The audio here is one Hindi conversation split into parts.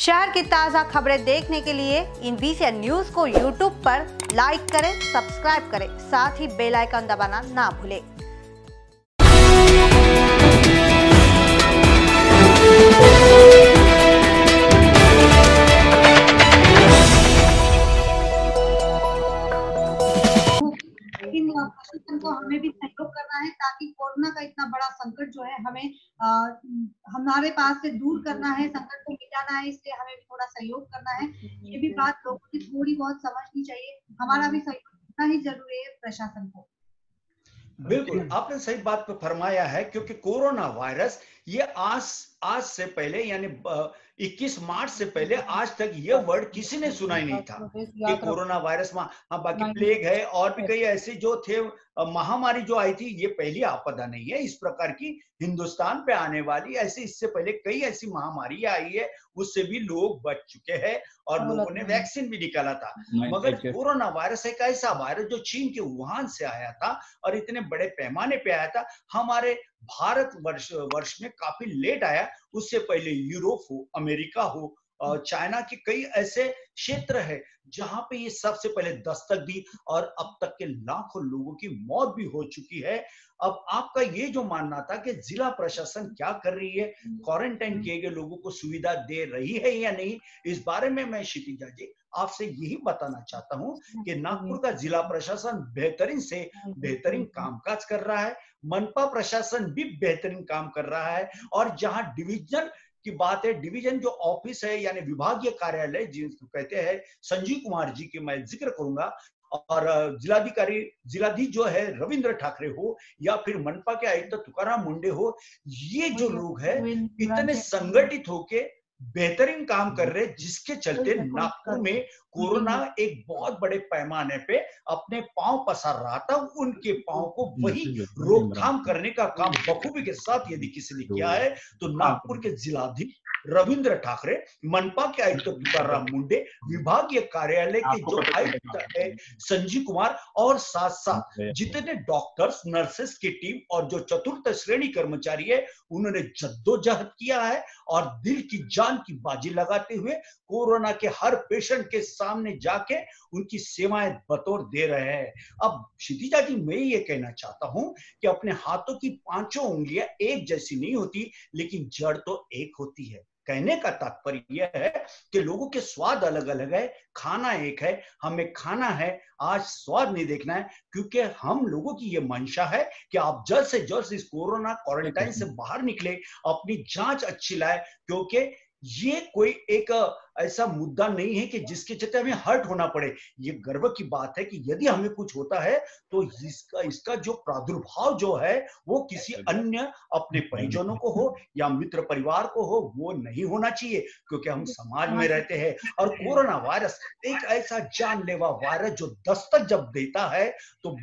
शहर की ताज़ा खबरें देखने के लिए इन BCN न्यूज को यूट्यूब पर लाइक करें, सब्सक्राइब करें, साथ ही बेल आइकन दबाना ना भूलें। प्रशासन को हमें भी सहयोग करना है ताकि कोरोना का इतना बड़ा संकट जो है हमें हमारे पास से दूर करना है, संकट को मिटाना है, इसलिए हमें भी थोड़ा सहयोग करना है। ये भी बात लोगों की थोड़ी बहुत समझनी चाहिए, हमारा भी सहयोग इतना ही जरूरी है प्रशासन को। बिल्कुल आपने सही बात पे फरमाया है, क्योंकि कोरोना वायरस ये आज से पहले यानी 21 मार्च से पहले आज तक ये वर्ड किसी ने सुना ही नहीं था कि कोरोना वायरस में। हाँ, बाकी प्लेग है और भी कई ऐसे जो थे, महामारी जो आई थी ये पहली आपदा नहीं है इस प्रकार की हिंदुस्तान पे आने वाली। ऐसी इससे पहले कई ऐसी महामारी आई है, उससे भी लोग बच चुके हैं और लोगों ने वैक्सीन भी निकाला था। मगर कोरोना वायरस एक ऐसा वायरस जो चीन के वुहान से आया था और इतने बड़े पैमाने पे आया था, हमारे भारत वर्ष में काफी लेट आया। उससे पहले यूरोप हो, अमेरिका हो और चाइना के कई ऐसे क्षेत्र है जहां पे ये सबसे पहले दस्तक दी और अब तक के लाखों लोगों की मौत भी हो चुकी है। अब आपका ये जो मानना था कि जिला प्रशासन क्या कर रही है, क्वारंटाइन किए गए लोगों को सुविधा दे रही है या नहीं, इस बारे में मैं क्षितिजा जी आपसे यही बताना चाहता हूँ कि नागपुर का जिला प्रशासन बेहतरीन से बेहतरीन कामकाज कर रहा है, मनपा प्रशासन भी बेहतरीन काम कर रहा है। और जहाँ डिविजन की बात है, डिवीजन जो ऑफिस है यानी विभागीय कार्यालय जिसको कहते हैं, संजीव कुमार जी की मैं जिक्र करूंगा और जिलाधीश जो है रविंद्र ठाकरे हो या फिर मनपा के आयुक्त तुकाराम मुंडे हो, ये जो लोग हैं इतने संगठित होके बेहतरीन काम कर रहे, जिसके चलते नागपुर में कोरोना एक बहुत बड़े पैमाने पे अपने पांव पसार रहा था। उनके पांव को वही रोकथाम करने का काम बखूबी के साथ यदि किसी ने किया है तो नागपुर के जिलाधीश रविंद्र ठाकरे, मनपा के आयुक्त तुकाराम मुंडे, विभागीय कार्यालय के जो आयुक्त है संजीव कुमार और साथ साथ जितने डॉक्टर्स नर्सेस की टीम और जो चतुर्थ श्रेणी कर्मचारी है, उन्होंने जद्दोजहद किया है और दिल की जान की बाजी लगाते हुए कोरोना के हर पेशेंट के सामने जाके उनकी सेवाएं बतौर दे रहे हैं। अब क्षितिजा जी मैं ये कहना चाहता हूं कि अपने हाथों की पांचों उंगलियां एक जैसी नहीं होती, लेकिन जड़ तो एक होती है। कहने का तात्पर्य यह है कि लोगों के स्वाद अलग अलग है, खाना एक है, हमें खाना है आज, स्वाद नहीं देखना है, क्योंकि हम लोगों की ये मंशा है कि आप जल्द से जल्द इस कोरोना क्वारंटाइन से बाहर निकले, अपनी जांच अच्छी लाए, क्योंकि ये कोई एक ऐसा मुद्दा नहीं है कि जिसके चलते हमें हर्ट होना पड़े। ये गर्व की बात है कि यदि हमें कुछ होता है तो इसका जो प्रादुर्भाव जो है वो किसी अन्य अपने परिजनों को हो या मित्र परिवार को हो, वो नहीं होना चाहिए, क्योंकि हम समाज में रहते हैं। और कोरोना वायरस एक ऐसा जानलेवा वायरस जो दस्तक जब देता है तो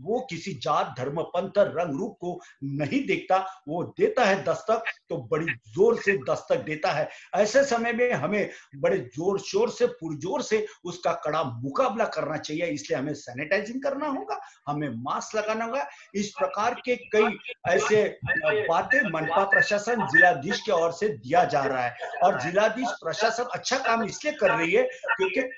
वो किसी जात धर्म पंथ रंग रूप को नहीं देखता, वो देता है दस्तक तो बड़ी जोर से दस्तक देता है। ऐसे समय में हमें बड़े जोर शोर से पुरजोर से उसका कड़ा मुकाबला करना चाहिए, इसलिए हमें सैनिटाइजिंग करना होगा, हमें मास्क लगाना होगा। इस प्रकार के कई ऐसे बातें मनपा प्रशासन जिलाधीश की ओर से दिया जा रहा है और जिलाधीश प्रशासन अच्छा काम इसलिए कर रही है क्योंकि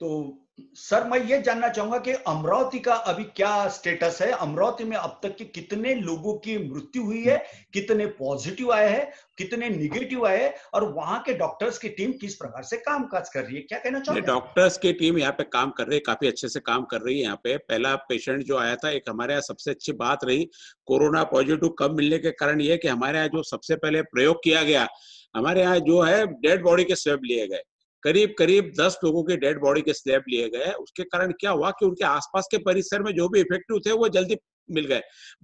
तो सर मैं ये जानना चाहूंगा कि अमरावती का अभी क्या स्टेटस है, अमरावती में अब तक के कितने लोगों की मृत्यु हुई है, कितने पॉजिटिव आए हैं, कितने निगेटिव आए हैं और वहां के डॉक्टर्स की टीम किस प्रकार से काम काज कर रही है, क्या कहना चाहूंगा? डॉक्टर्स की टीम यहाँ पे काम कर रही है, काफी अच्छे से काम कर रही है। यहाँ पे पहला पेशेंट जो आया था, एक हमारे यहाँ सबसे अच्छी बात रही कोरोना पॉजिटिव कम मिलने के कारण ये कि हमारे यहाँ जो सबसे पहले प्रयोग किया गया, हमारे यहाँ जो है डेड बॉडी के स्वैब लिए गए, करीब करीब 10 लोगों के डेड बॉडी के स्लैब लिए गए। उसके कारण क्या हुआ कि उनके आसपास के परिसर में जो भी इफेक्टिव थे वो जल्दी मिल गए।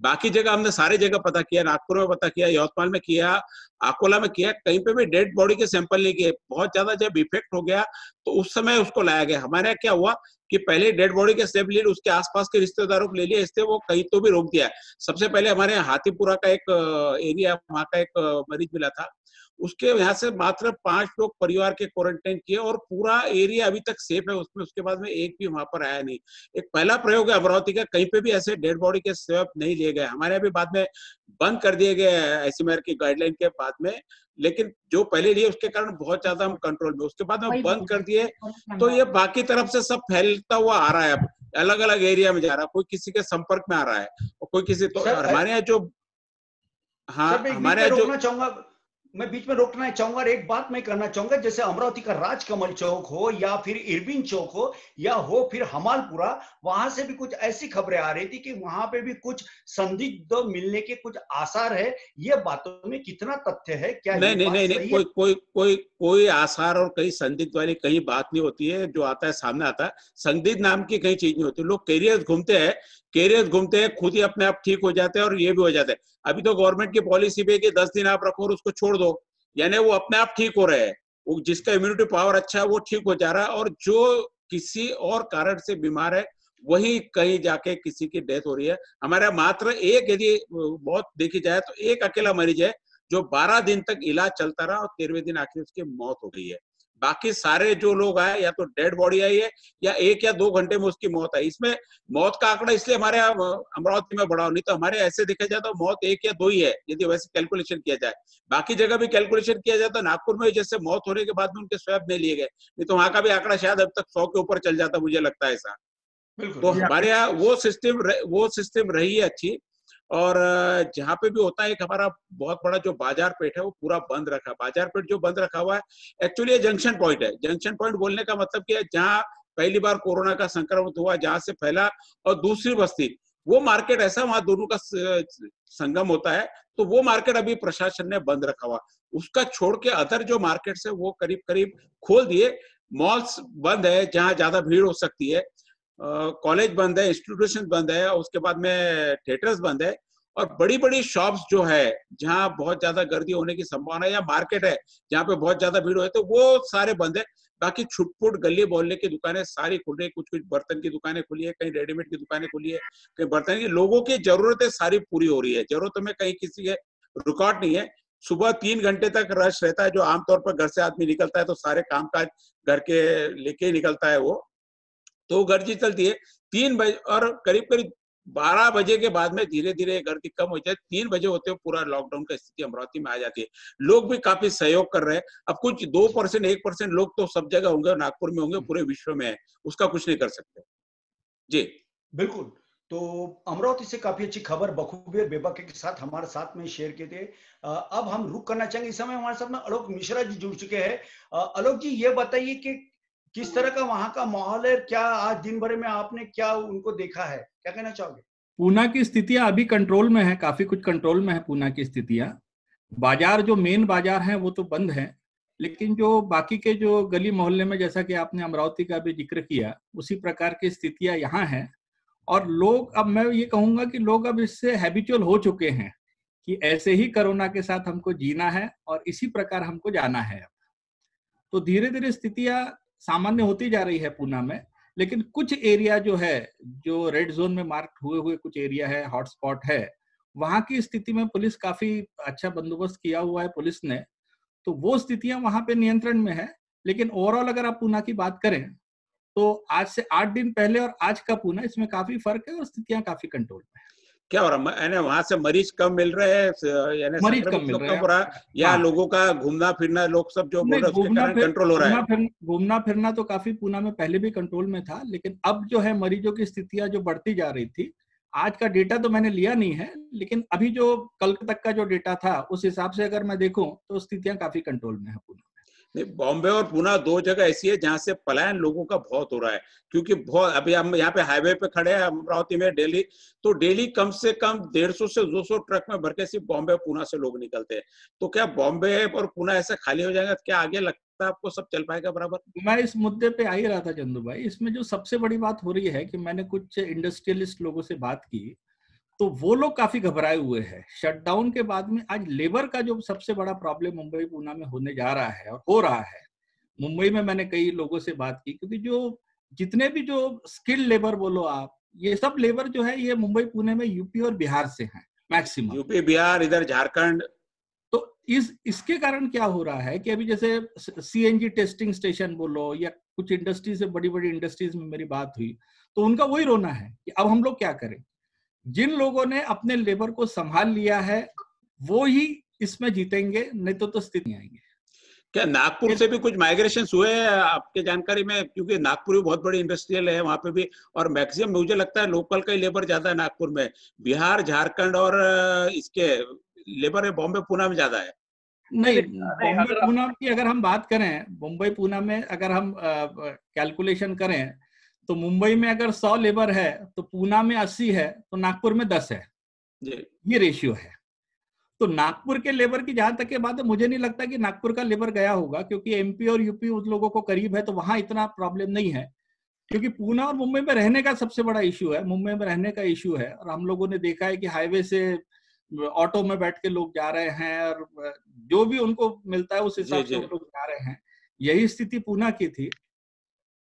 बाकी जगह हमने सारे जगह पता किया, नागपुर में पता किया, यवतमाल में किया, अकोला में किया, कहीं पे भी डेड बॉडी के सैंपल नहीं किए। बहुत ज्यादा जब इफेक्ट हो गया तो उस समय उसको लाया गया। हमारे यहाँ क्या हुआ कि पहले डेड बॉडी के स्लैब ले लिए, उसके आसपास के रिश्तेदारों को ले लिया, इससे वो कहीं तो भी रोक दिया। सबसे पहले हमारे यहाँ हाथीपुरा का एक एरिया, वहाँ का एक मरीज मिला था, उसके यहाँ से मात्र 5 लोग परिवार के क्वारंटाइन किए और पूरा एरिया अभी तक सेफ है, उसमें उसके बाद में एक भी वहां पर आया नहीं। एक पहला प्रयोग है अमरावती का, कहीं पे भी ऐसे डेड बॉडी के स्वैप नहीं लिए गए। हमारे यहाँ भी बाद में बंद कर दिए गए ICMR की गाइडलाइन के बाद में, लेकिन जो पहले लिए उसके कारण बहुत ज्यादा हम कंट्रोल में, उसके बाद हम बंद कर दिए तो ये बाकी तरफ से सब फैलता हुआ आ रहा है, अब अलग अलग एरिया में जा रहा है, कोई किसी के संपर्क में आ रहा है और कोई किसी, तो हमारे यहाँ जो, हाँ हमारे यहाँ जो चाहूंगा मैं बीच में रोकना चाहूंगा, एक बात मैं करना चाहूंगा, जैसे अमरावती का राजकमल चौक हो या फिर इरविन चौक हो या हो फिर हमालपुरा, वहां से भी कुछ ऐसी खबरें आ रही थी कि वहां पे भी कुछ संदिग्ध मिलने के कुछ आसार है, ये बातों में कितना तथ्य है? क्या नहीं नहीं नहीं, नहीं कोई कोई कोई कोई आसार और कहीं संदिग्ध वाली कहीं बात नहीं होती है, जो आता है सामने आता है, संदिग्ध नाम की कहीं चीज नहीं होती। लोग कैरियर घूमते हैं, खुद ही अपने आप ठीक हो जाते हैं और ये भी हो जाता है। अभी तो गवर्नमेंट की पॉलिसी भी है कि 10 दिन आप रखो और उसको छोड़ दो, यानी वो अपने आप ठीक हो रहे हैं, वो जिसका इम्यूनिटी पावर अच्छा है वो ठीक हो जा रहा है, और जो किसी और कारण से बीमार है वही कहीं जाके किसी की डेथ हो रही है। हमारा मात्र एक, यदि बहुत देखी जाए तो एक अकेला मरीज है जो 12 दिन तक इलाज चलता रहा और 13वें दिन आखिर उसकी मौत हो गई है। बाकी सारे जो लोग आए या तो डेड बॉडी आई है या 1 या 2 घंटे में उसकी मौत आई। इसमें मौत का आंकड़ा इसलिए हमारे अमरावती में बढ़ाओ, नहीं तो हमारे ऐसे देखा जाए तो मौत 1 या 2 ही है यदि वैसे कैलकुलेशन किया जाए। बाकी जगह भी कैलकुलेशन किया जाए तो नागपुर में जैसे मौत होने के बाद में उनके स्वैब नहीं लिए गए, नहीं तो वहां का भी आंकड़ा शायद अब तक 100 के ऊपर चल जाता, मुझे लगता है ऐसा। तो हमारे यहाँ वो सिस्टम रही है अच्छी, और जहाँ पे भी होता है, एक हमारा बहुत बड़ा जो बाजार पेट है वो पूरा बंद रखा। बाजार पेट जो बंद रखा हुआ है एक्चुअली ये जंक्शन पॉइंट है। जंक्शन पॉइंट बोलने का मतलब क्या है, जहाँ पहली बार कोरोना का संक्रमण हुआ, जहाँ से फैला, और दूसरी बस्ती वो मार्केट ऐसा, वहां दोनों का संगम होता है, तो वो मार्केट अभी प्रशासन ने बंद रखा हुआ। उसका छोड़ के अदर जो मार्केट है वो करीब करीब खोल दिए। मॉल्स बंद है जहाँ ज्यादा भीड़ हो सकती है, कॉलेज बंद है, इंस्टीट्यूशन बंद है, उसके बाद में थिएटर्स बंद है, और बड़ी बड़ी शॉप्स जो है जहाँ बहुत ज्यादा गर्दी होने की संभावना है, या मार्केट है जहाँ पे बहुत ज्यादा भीड़ हो तो वो सारे बंद है। बाकी छुटपुट गली मोहल्ले की दुकानें सारी खुल रही है, कुछ बर्तन की दुकानें खुली है, कहीं रेडीमेड की दुकानें खुली है, कहीं बर्तन की। लोगों की जरूरतें सारी पूरी हो रही है, जरूरतों में कहीं किसी के रुकावट नहीं है। सुबह 3 घंटे तक रश रहता है, जो आमतौर पर घर से आदमी निकलता है तो सारे काम काज घर के लेके निकलता है, वो तो गर्दी चलती है। 3 बजे और करीब करीब 12 बजे के बाद में धीरे धीरे गर्दी कम हो जाए। 3 बजे होते हुए पूरा लॉकडाउन का स्थिति अमरावती में आ जाती है। लोग भी काफी सहयोग कर रहे हैं। अब कुछ 2% 1% लोग तो सब जगह होंगे, नागपुर में होंगे, पूरे विश्व में है, उसका कुछ नहीं कर सकते। जी बिल्कुल। तो अमरावती से काफी अच्छी खबर बखूबी बेबाके के साथ हमारे साथ में शेयर किए थे। अब हम रुक करना चाहेंगे। इस समय हमारे साथ में आलोक मिश्रा जी जुड़ चुके हैं। आलोक जी, ये बताइए कि किस तरह का वहां का माहौल है, क्या आज दिन भर में आपने क्या उनको देखा है, क्या कहना चाहोगे? पूना की स्थितियां अभी कंट्रोल में है, काफी कुछ कंट्रोल में है पूना की स्थितियां। बाजार जो मेन बाजार है वो तो बंद है, लेकिन जो बाकी के जो गली मोहल्ले में, जैसा कि आपने अमरावती का भी जिक्र किया, उसी प्रकार की स्थितियां यहाँ है। और लोग, अब मैं ये कहूंगा कि लोग अब इससे हैबिचुअल हो चुके हैं कि ऐसे ही कोरोना के साथ हमको जीना है और इसी प्रकार हमको जाना है। तो धीरे धीरे स्थितियां सामान्य होती जा रही है पूना में, लेकिन कुछ एरिया जो है, जो रेड जोन में मार्क हुए हुए कुछ एरिया है, हॉटस्पॉट है, वहां की स्थिति में पुलिस काफी अच्छा बंदोबस्त किया हुआ है पुलिस ने, तो वो स्थितियां वहां पे नियंत्रण में है। लेकिन ओवरऑल अगर आप पूना की बात करें तो आज से 8 दिन पहले और आज का पूना, इसमें काफी फर्क है और स्थितियां काफी कंट्रोल में है। क्या हो रहा है, वहां से मरीज कम मिल रहे हैं, मरीज कम मिल रहा है, या लोगों का घूमना फिरना, लोग सब जो बोल रहे हैं उसके कारण कंट्रोल हो रहा है। घूमना फिरना तो काफी पूना में पहले भी कंट्रोल में था, लेकिन अब जो है मरीजों की स्थितियां जो बढ़ती जा रही थी, आज का डेटा तो मैंने लिया नहीं है, लेकिन अभी जो कल तक का जो डेटा था उस हिसाब से अगर मैं देखूं तो स्थितियां काफी कंट्रोल में है पूना। बॉम्बे और पुणे 2 जगह ऐसी है जहाँ से पलायन लोगों का बहुत हो रहा है, क्योंकि बहुत, अभी हम यहाँ पे हाईवे पे खड़े हैं अमरावती में, डेली तो डेली कम से कम 150 से 200 ट्रक में भर के सिर्फ बॉम्बे और पुणे से लोग निकलते हैं। तो क्या बॉम्बे और पुणे ऐसा खाली हो जाएगा? क्या आगे लगता है आपको सब चल पाएगा बराबर? मैं इस मुद्दे पे आ ही रहा था चंदू भाई। इसमें जो सबसे बड़ी बात हो रही है कि मैंने कुछ इंडस्ट्रियलिस्ट लोगों से बात की तो वो लोग काफी घबराए हुए हैं शटडाउन के बाद में। आज लेबर का जो सबसे बड़ा प्रॉब्लम मुंबई पुणे में होने जा रहा है और हो रहा है। मुंबई में मैंने कई लोगों से बात की, क्योंकि जो जितने भी जो स्किल्ड लेबर बोलो आप, ये सब लेबर जो है ये मुंबई पुणे में यूपी और बिहार से है मैक्सिमम। यूपी बिहार, इधर झारखंड, तो इसके कारण क्या हो रहा है कि अभी जैसे CNG टेस्टिंग स्टेशन बोलो या कुछ इंडस्ट्री से बड़ी बड़ी इंडस्ट्रीज में मेरी बात हुई तो उनका वही रोना है कि अब हम लोग क्या करें। जिन लोगों ने अपने लेबर को संभाल लिया है वो ही इसमें जीतेंगे, नहीं तो स्थिति आएंगे। क्या नागपुर से भी कुछ माइग्रेशन हुए हैं आपके जानकारी में? क्योंकि नागपुर भी बहुत बड़ी इंडस्ट्रियल है, वहाँ पे भी, और मैक्सिमम मुझे लगता है लोकल का ही लेबर ज्यादा है नागपुर में। बिहार, झारखंड और इसके लेबर है बॉम्बे पुणे में ज्यादा है। नहीं, बॉम्बे पुणे की अगर हम बात करें, मुंबई पुणे में अगर हम कैलकुलेशन करें तो मुंबई में अगर 100 लेबर है तो पुणे में 80 है तो नागपुर में 10 है, ये रेशियो है। तो नागपुर के लेबर की जहां तक की बात है, मुझे नहीं लगता कि नागपुर का लेबर गया होगा, क्योंकि MP और UP उन लोगों को करीब है तो वहां इतना प्रॉब्लम नहीं है। क्योंकि पुणे और मुंबई में रहने का सबसे बड़ा इश्यू है, मुंबई में रहने का इश्यू है। और हम लोगों ने देखा है कि हाईवे से ऑटो में बैठ के लोग जा रहे हैं और जो भी उनको मिलता है उस हिसाब से लोग जा रहे हैं। यही स्थिति पुणे की थी।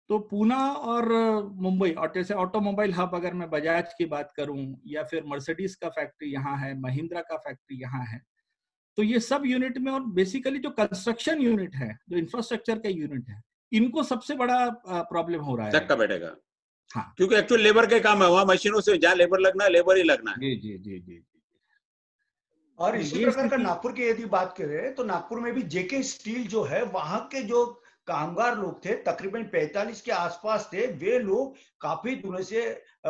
तो पुणे और मुंबई, और जैसे ऑटोमोबाइल हब, अगर मैं बजाज की बात करूं या फिर मर्सिडीज का फैक्ट्री यहाँ है, महिंद्रा का फैक्ट्री यहाँ है, तो ये सब यूनिट में, और बेसिकली जो कंस्ट्रक्शन यूनिट है, जो इंफ्रास्ट्रक्चर का यूनिट है, इनको सबसे बड़ा प्रॉब्लम हो रहा है। धक्का बैठेगा। हाँ, क्योंकि एक्चुअल लेबर के काम है वहाँ, मशीनों से जहाँ लेबर लगना है लेबर ही लगना है। जी जी जी जी। और इसी प्रकार का नागपुर की यदि बात करें तो नागपुर में भी जेके स्टील जो है, वहां के जो कामगार लोग थे तकरीबन 45 के आसपास थे, वे लोग काफी दिनों से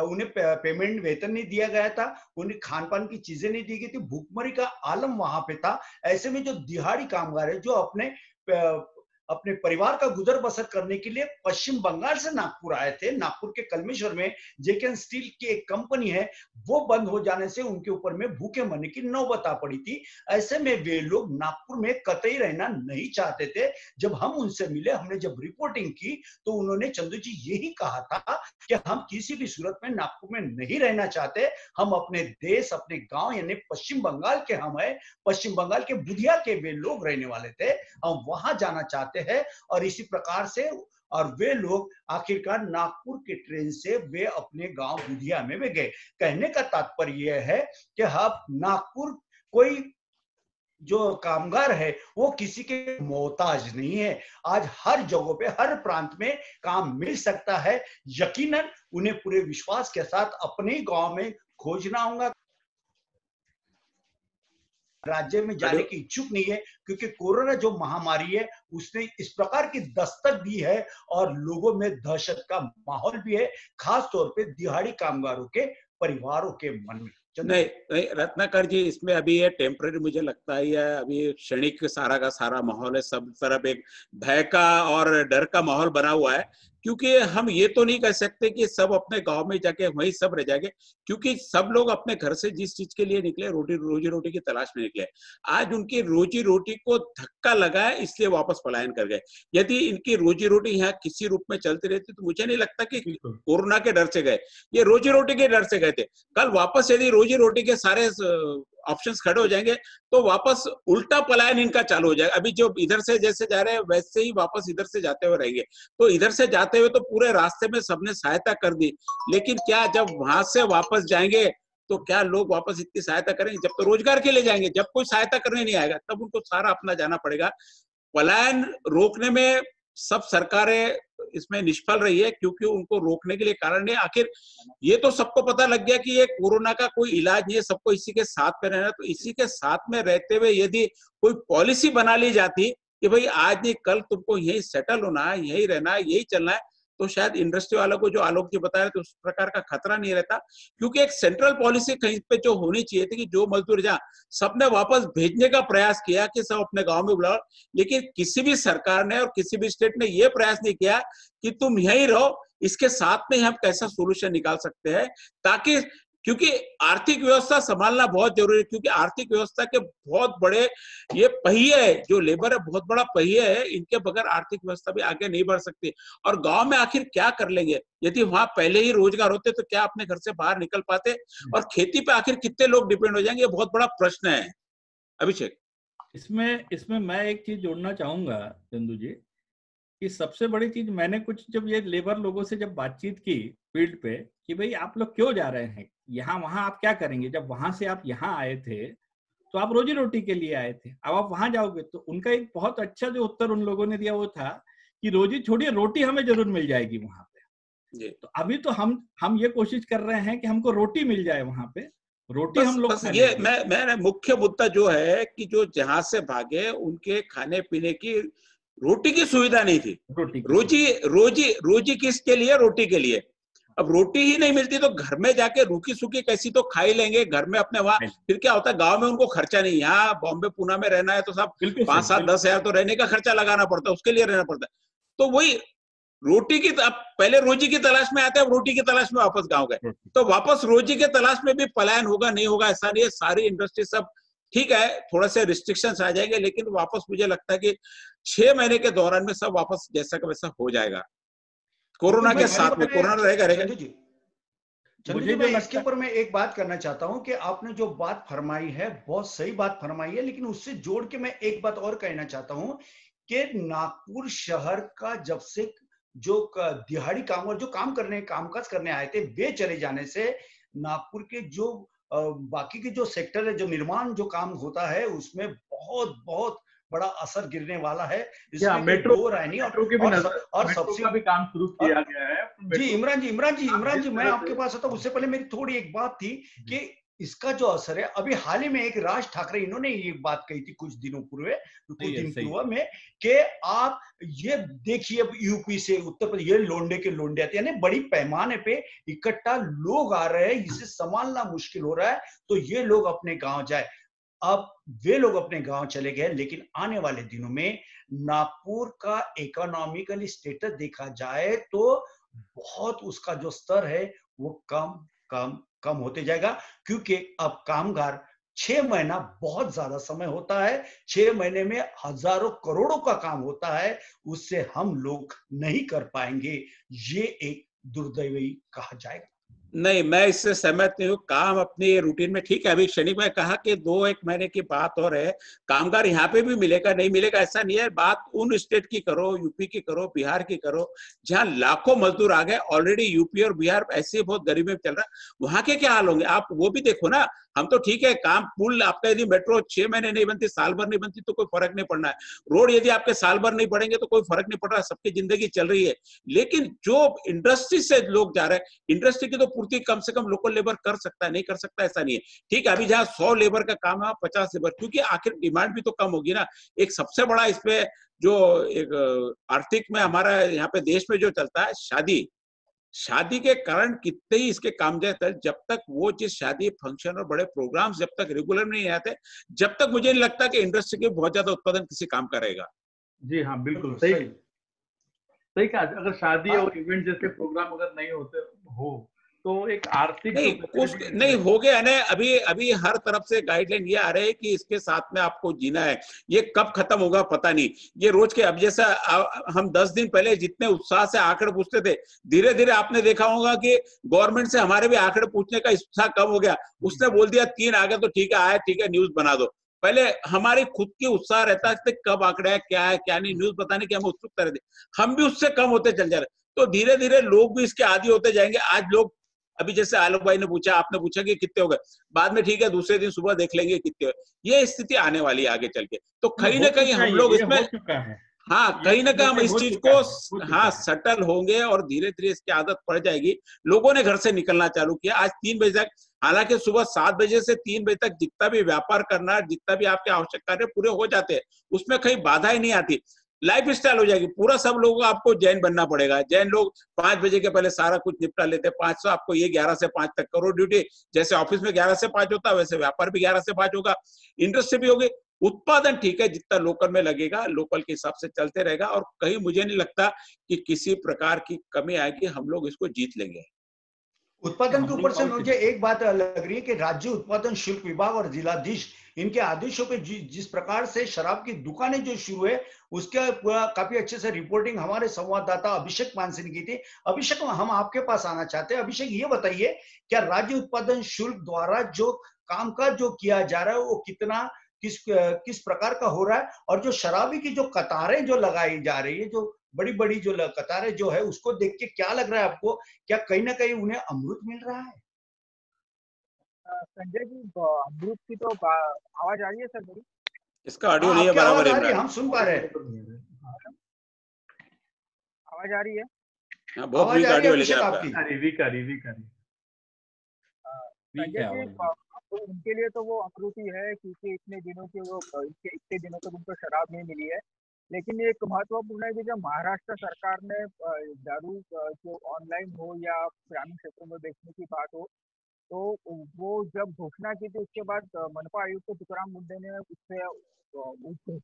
उन्हें पेमेंट, वेतन नहीं दिया गया था, उन्हें खान पान की चीजें नहीं दी गई थी, भूखमरी का आलम वहां पे था। ऐसे में जो दिहाड़ी कामगार है, जो अपने परिवार का गुजर बसर करने के लिए पश्चिम बंगाल से नागपुर आए थे, नागपुर के कलमेश्वर में जेके स्टील की एक कंपनी है, वो बंद हो जाने से उनके ऊपर में भूखे मरने की नौबत आ पड़ी थी। ऐसे में वे लोग नागपुर में कतई रहना नहीं चाहते थे। जब हम उनसे मिले, हमने जब रिपोर्टिंग की तो उन्होंने चंदू जी यही कहा था कि हम किसी भी सूरत में नागपुर में नहीं रहना चाहते, हम अपने देश, अपने गाँव यानी पश्चिम बंगाल के, हम है पश्चिम बंगाल के बुधिया के वे लोग रहने वाले थे, हम वहां जाना चाहते है। और इसी प्रकार से, और वे लोग आखिरकार नागपुर के ट्रेन से वे अपने गांव बुधिया में वे गए। कहने का तात्पर्य यह है कि हम नागपुर, कोई जो कामगार है वो किसी के मोहताज नहीं है। आज हर जगह पे, हर प्रांत में काम मिल सकता है। यकीनन उन्हें पूरे विश्वास के साथ अपने गांव में खोजना होगा। राज्य में जाने की इच्छुक नहीं है, क्योंकि कोरोना जो महामारी है उसने इस प्रकार की दस्तक दी है और लोगों में दहशत का माहौल भी है, खास तौर पे दिहाड़ी कामगारों के परिवारों के मन में। नहीं, रत्नाकर जी, इसमें अभी ये टेम्पररी मुझे लगता है, या अभी क्षणिक सारा का सारा माहौल है, सब तरफ एक भय का और डर का माहौल बना हुआ है। क्योंकि हम ये तो नहीं कह सकते कि सब अपने गांव में जाके वहीं सब रह जाएंगे, क्योंकि सब लोग अपने घर से जिस चीज के लिए निकले, रोजी रोटी की तलाश में निकले, आज उनकी रोजी रोटी को धक्का लगा है, इसलिए वापस पलायन कर गए। यदि इनकी रोजी रोटी यहाँ किसी रूप में चलती रहती तो मुझे नहीं लगता कि कोरोना के डर से गए, ये रोजी रोटी के डर से गए थे। कल वापस यदि रोजी रोटी के सारे ऑप्शंस खड़े हो जाएंगे तो वापस उल्टा पलायन इनका चालू हो जाएगा। अभी जो इधर से जैसे जा रहे हैं वैसे ही वापस इधर से जाते हुए रहेंगे। तो इधर से जाते हुए तो पूरे रास्ते में सबने सहायता कर दी, लेकिन क्या जब वहां से वापस जाएंगे तो क्या लोग वापस इतनी सहायता करेंगे? जब तो रोजगार के लिए जाएंगे, जब कोई सहायता करने नहीं आएगा तब उनको सारा अपना जाना पड़ेगा। पलायन रोकने में सब सरकारें इसमें निष्फल रही है, क्योंकि उनको रोकने के लिए कारण है। आखिर ये तो सबको पता लग गया कि ये कोरोना का कोई इलाज नहीं है, सबको इसी के साथ में रहना। तो इसी के साथ में रहते हुए यदि कोई पॉलिसी बना ली जाती कि भाई आज नहीं कल तुमको यही सेटल होना है, यही रहना है, यही चलना है, तो शायद इंडस्ट्री वालों को, जो आलोक जी बता रहे थे, उस प्रकार का खतरा नहीं रहता। क्योंकि एक सेंट्रल पॉलिसी कहीं पे जो होनी चाहिए थी कि जो मजदूर जहाँ सबने वापस भेजने का प्रयास किया कि सब अपने गांव में बुलाओ, लेकिन किसी भी सरकार ने और किसी भी स्टेट ने ये प्रयास नहीं किया कि तुम यहीं रहो। इसके साथ में हम कैसा सोल्यूशन निकाल सकते हैं, ताकि, क्योंकि आर्थिक व्यवस्था संभालना बहुत जरूरी है, क्योंकि आर्थिक व्यवस्था के बहुत बड़े ये पहिए है, जो लेबर है बहुत बड़ा पहिए है, इनके बगैर आर्थिक व्यवस्था भी आगे नहीं बढ़ सकती। और गांव में आखिर क्या कर लेंगे? यदि वहां पहले ही रोजगार होते तो क्या अपने घर से बाहर निकल पाते? और खेती पे आखिर कितने लोग डिपेंड हो जाएंगे, ये बहुत बड़ा प्रश्न है। अभिषेक, इसमें मैं एक चीज जोड़ना चाहूंगा चंदू जी, कि सबसे बड़ी चीज, मैंने कुछ जब ये लेबर लोगों से जब बातचीत की फील्ड पे कि भाई आप लोग क्यों जा रहे हैं यहाँ, वहां आप क्या करेंगे, जब वहां से आप यहाँ आए थे तो तो आप रोजी रोटी के लिए आए थे, अब आप वहां जाओगे। तो उनका एक बहुत अच्छा जो उत्तर उन लोगों ने दिया वो था कि रोजी छोड़िए, रोटी हमें जरूर मिल जाएगी वहां पे। तो अभी तो हम ये कोशिश कर रहे हैं कि हमको रोटी मिल जाए वहां पे, रोटी बस, हम लोग। ये मैं मुख्य मुद्दा जो है कि जो जहां से भागे उनके खाने पीने की रोटी की सुविधा नहीं थी। रोजी किसके लिए? रोटी के लिए। अब रोटी ही नहीं मिलती तो घर में जाके रूखी सूखी कैसी तो खा ही लेंगे घर में अपने। वहां फिर क्या होता है, गांव में उनको खर्चा नहीं। यहाँ बॉम्बे पुणे में रहना है तो साहब 5-7-10 हजार तो रहने का खर्चा लगाना पड़ता है, उसके लिए रहना पड़ता है। तो वही रोटी की, अब पहले रोजी की तलाश में आते हैं, अब रोटी की तलाश में वापस गाँव गए, तो वापस रोजी के तलाश में भी पलायन होगा नहीं होगा ऐसा नहीं है। सारी इंडस्ट्री सब ठीक है, थोड़ा सा रिस्ट्रिक्शंस आ जाएंगे, लेकिन वापस मुझे लगता है कि 6 महीने के दौरान में सब वापस जैसा का वैसा हो जाएगा। कोरोना के साथ में कोरोना रहेगा। चंदू जी, मैं इसके ऊपर मैं एक बात करना चाहता हूं कि आपने जो बात फरमाई है बहुत सही बात फरमाई है, लेकिन उससे जोड़ के मैं एक बात और कहना चाहता हूं कि नागपुर शहर का जब से जो दिहाड़ी कामगार जो कामकाज करने आए थे वे चले जाने से नागपुर के जो बाकी के जो सेक्टर है, जो निर्माण जो काम होता है, उसमें बहुत बड़ा असर गिरने वाला है। और सबसे भी काम शुरू किया गया है। जी इमरान जी, मैं आपके पास आता हूँ। उससे पहले मेरी थोड़ी एक बात थी कि इसका जो असर है, अभी हाल ही में एक राज ठाकरे इन्होंने ये बात कही थी कुछ दिन पूर्व में कि आप ये देखिए अब यूपी से उत्तर प्रदेश ये लोंडे के लोंडे आते हैं, यानी बड़ी पैमाने पे इकट्ठा लोग आ रहे हैं, इसे संभालना मुश्किल हो रहा है, तो ये लोग अपने गांव जाए। अब वे लोग अपने गांव चले गए, लेकिन आने वाले दिनों में नागपुर का इकोनॉमिकली स्टेटस देखा जाए तो बहुत उसका जो स्तर है वो कम होते जाएगा, क्योंकि अब कामगार 6 महीना बहुत ज्यादा समय होता है। 6 महीने में हजारों करोड़ों का काम होता है, उससे हम लोग नहीं कर पाएंगे, ये एक दुर्दैवी कहा जाएगा। नहीं, मैं इससे सहमत नहीं हूँ। काम अपने रूटीन में ठीक है। अभी क्षणिक में कहा कि 2-1 महीने की बात और है, कामगार यहाँ पे भी मिलेगा नहीं मिलेगा ऐसा नहीं है। बात उन स्टेट की करो, यूपी की करो, बिहार की करो, जहाँ लाखों मजदूर आ गए। ऑलरेडी यूपी और बिहार ऐसे बहुत गरीबी में चल रहा है, वहां के क्या हाल होंगे आप वो भी देखो ना। हम तो ठीक है काम पुल आपका यदि मेट्रो 6 महीने नहीं बनती, साल भर नहीं बनती तो कोई फर्क नहीं पड़ना है। रोड यदि आपके साल भर नहीं बढ़ेंगे तो कोई फर्क नहीं पड़ रहा, सबकी जिंदगी चल रही है। लेकिन जो इंडस्ट्री से लोग जा रहे हैं, इंडस्ट्री की तो पूर्ति कम से कम लोकल लेबर कर सकता है, नहीं कर सकता ऐसा नहीं है। ठीक है, अभी जहाँ 100 लेबर का काम है 50 लेबर, क्योंकि आखिर डिमांड भी तो कम होगी ना। एक सबसे बड़ा इसमें जो एक आर्थिक में हमारा यहाँ पे देश में जो चलता है, शादी के कारण कितने ही इसके काम जाते हैं। जब तक वो जिस शादी फंक्शन और बड़े प्रोग्राम्स जब तक रेगुलर नहीं आते, जब तक मुझे नहीं लगता कि इंडस्ट्री के बहुत ज्यादा उत्पादन किसी काम का रहेगा। जी हाँ, बिल्कुल सही कहा। अगर शादी और इवेंट जैसे प्रोग्राम अगर नहीं होते हो तो एक आर्थिक नहीं हो गया ना। अभी हर तरफ से गाइडलाइन ये आ रहे हैं कि इसके साथ में आपको जीना है। ये कब खत्म होगा पता नहीं। ये रोज के अब जैसा हम 10 दिन पहले जितने उत्साह से आंकड़े पूछते थे, धीरे धीरे आपने देखा होगा कि गवर्नमेंट से हमारे भी आंकड़े पूछने का उत्साह कम हो गया। उसने बोल दिया 3 आ गए तो ठीक है आया, ठीक है न्यूज बना दो। पहले हमारे खुद की उत्साह रहता है कब आंकड़ा है क्या नहीं, न्यूज बताने की हम उत्सुकता रहती, हम भी उससे कम होते चल जा रहे। तो धीरे धीरे लोग भी इसके आदी होते जाएंगे। आज लोग अभी जैसे आलोक भाई ने पूछा, आपने पूछा कि कितने हो गए, बाद में ठीक है दूसरे दिन सुबह देख लेंगे कितने। ये स्थिति आने वाली है आगे चल के। तो कहीं ना कहीं हम लोग इसमें हाँ कहीं ना कहीं हम इस चीज को हाँ सटल होंगे और धीरे धीरे इसकी आदत पड़ जाएगी। लोगों ने घर से निकलना चालू किया आज 3 बजे तक, हालांकि सुबह 7 बजे से 3 बजे तक जितना भी व्यापार करना, जितना भी आपके आवश्यक कार्य पूरे हो जाते हैं, उसमें कहीं बाधा ही नहीं आती। लाइफ स्टाइल हो जाएगी पूरा। सब लोगों को आपको जैन बनना पड़ेगा। जैन लोग 5 बजे के पहले सारा कुछ निपटा लेते हैं। 500 आपको ये 11 से 5 तक करो ड्यूटी। जैसे ऑफिस में 11 से 5 होता है, वैसे व्यापार भी 11 से 5 होगा, इंडस्ट्री भी होगी। उत्पादन ठीक है जितना लोकल में लगेगा, लोकल के हिसाब से चलते रहेगा और कहीं मुझे नहीं लगता कि किसी प्रकार की कमी आएगी। हम लोग इसको जीत लेंगे। उत्पादन के ऊपर से मुझे एक बात लग रही है कि राज्य उत्पादन शुल्क विभाग और जिलाधीश इनके आदेशों पे जिस प्रकार से शराब की दुकानें जो शुरू है उसका पूरा काफी अच्छे से रिपोर्टिंग हमारे संवाददाता अभिषेक मानसी ने की थी। अभिषेक, हम आपके पास आना चाहते हैं। अभिषेक, ये बताइए क्या राज्य उत्पादन शुल्क द्वारा जो कामकाज जो किया जा रहा है वो कितना किस प्रकार का हो रहा है, और जो शराबी की जो कतारें जो लगाई जा रही है, जो बड़ी बड़ी जो कतारें जो है, उसको देख के क्या लग रहा है आपको? क्या कहीं ना कहीं उन्हें अमृत मिल रहा है? संजय जी, अमरूद की तो आवाज आ रही है सर मेरी? इसका ऑडियो नहीं है बराबर, हम सुन पा रहे हैं। आवाज आ रही है? हां, बहुत वीक ऑडियो लेकर आपका वीक संजय जी, तो उनके लिए तो वो आकृति है क्योंकि इतने दिनों तक उनको शराब नहीं मिली है। लेकिन एक महत्वपूर्ण है कि जब महाराष्ट्र सरकार ने दारू जो ऑनलाइन हो या ग्रामीण क्षेत्रों में बेचने की बात हो, तो वो जब घोषणा की थी उसके बाद मनपा आयुक्त तुकाराम मुंडे ने उस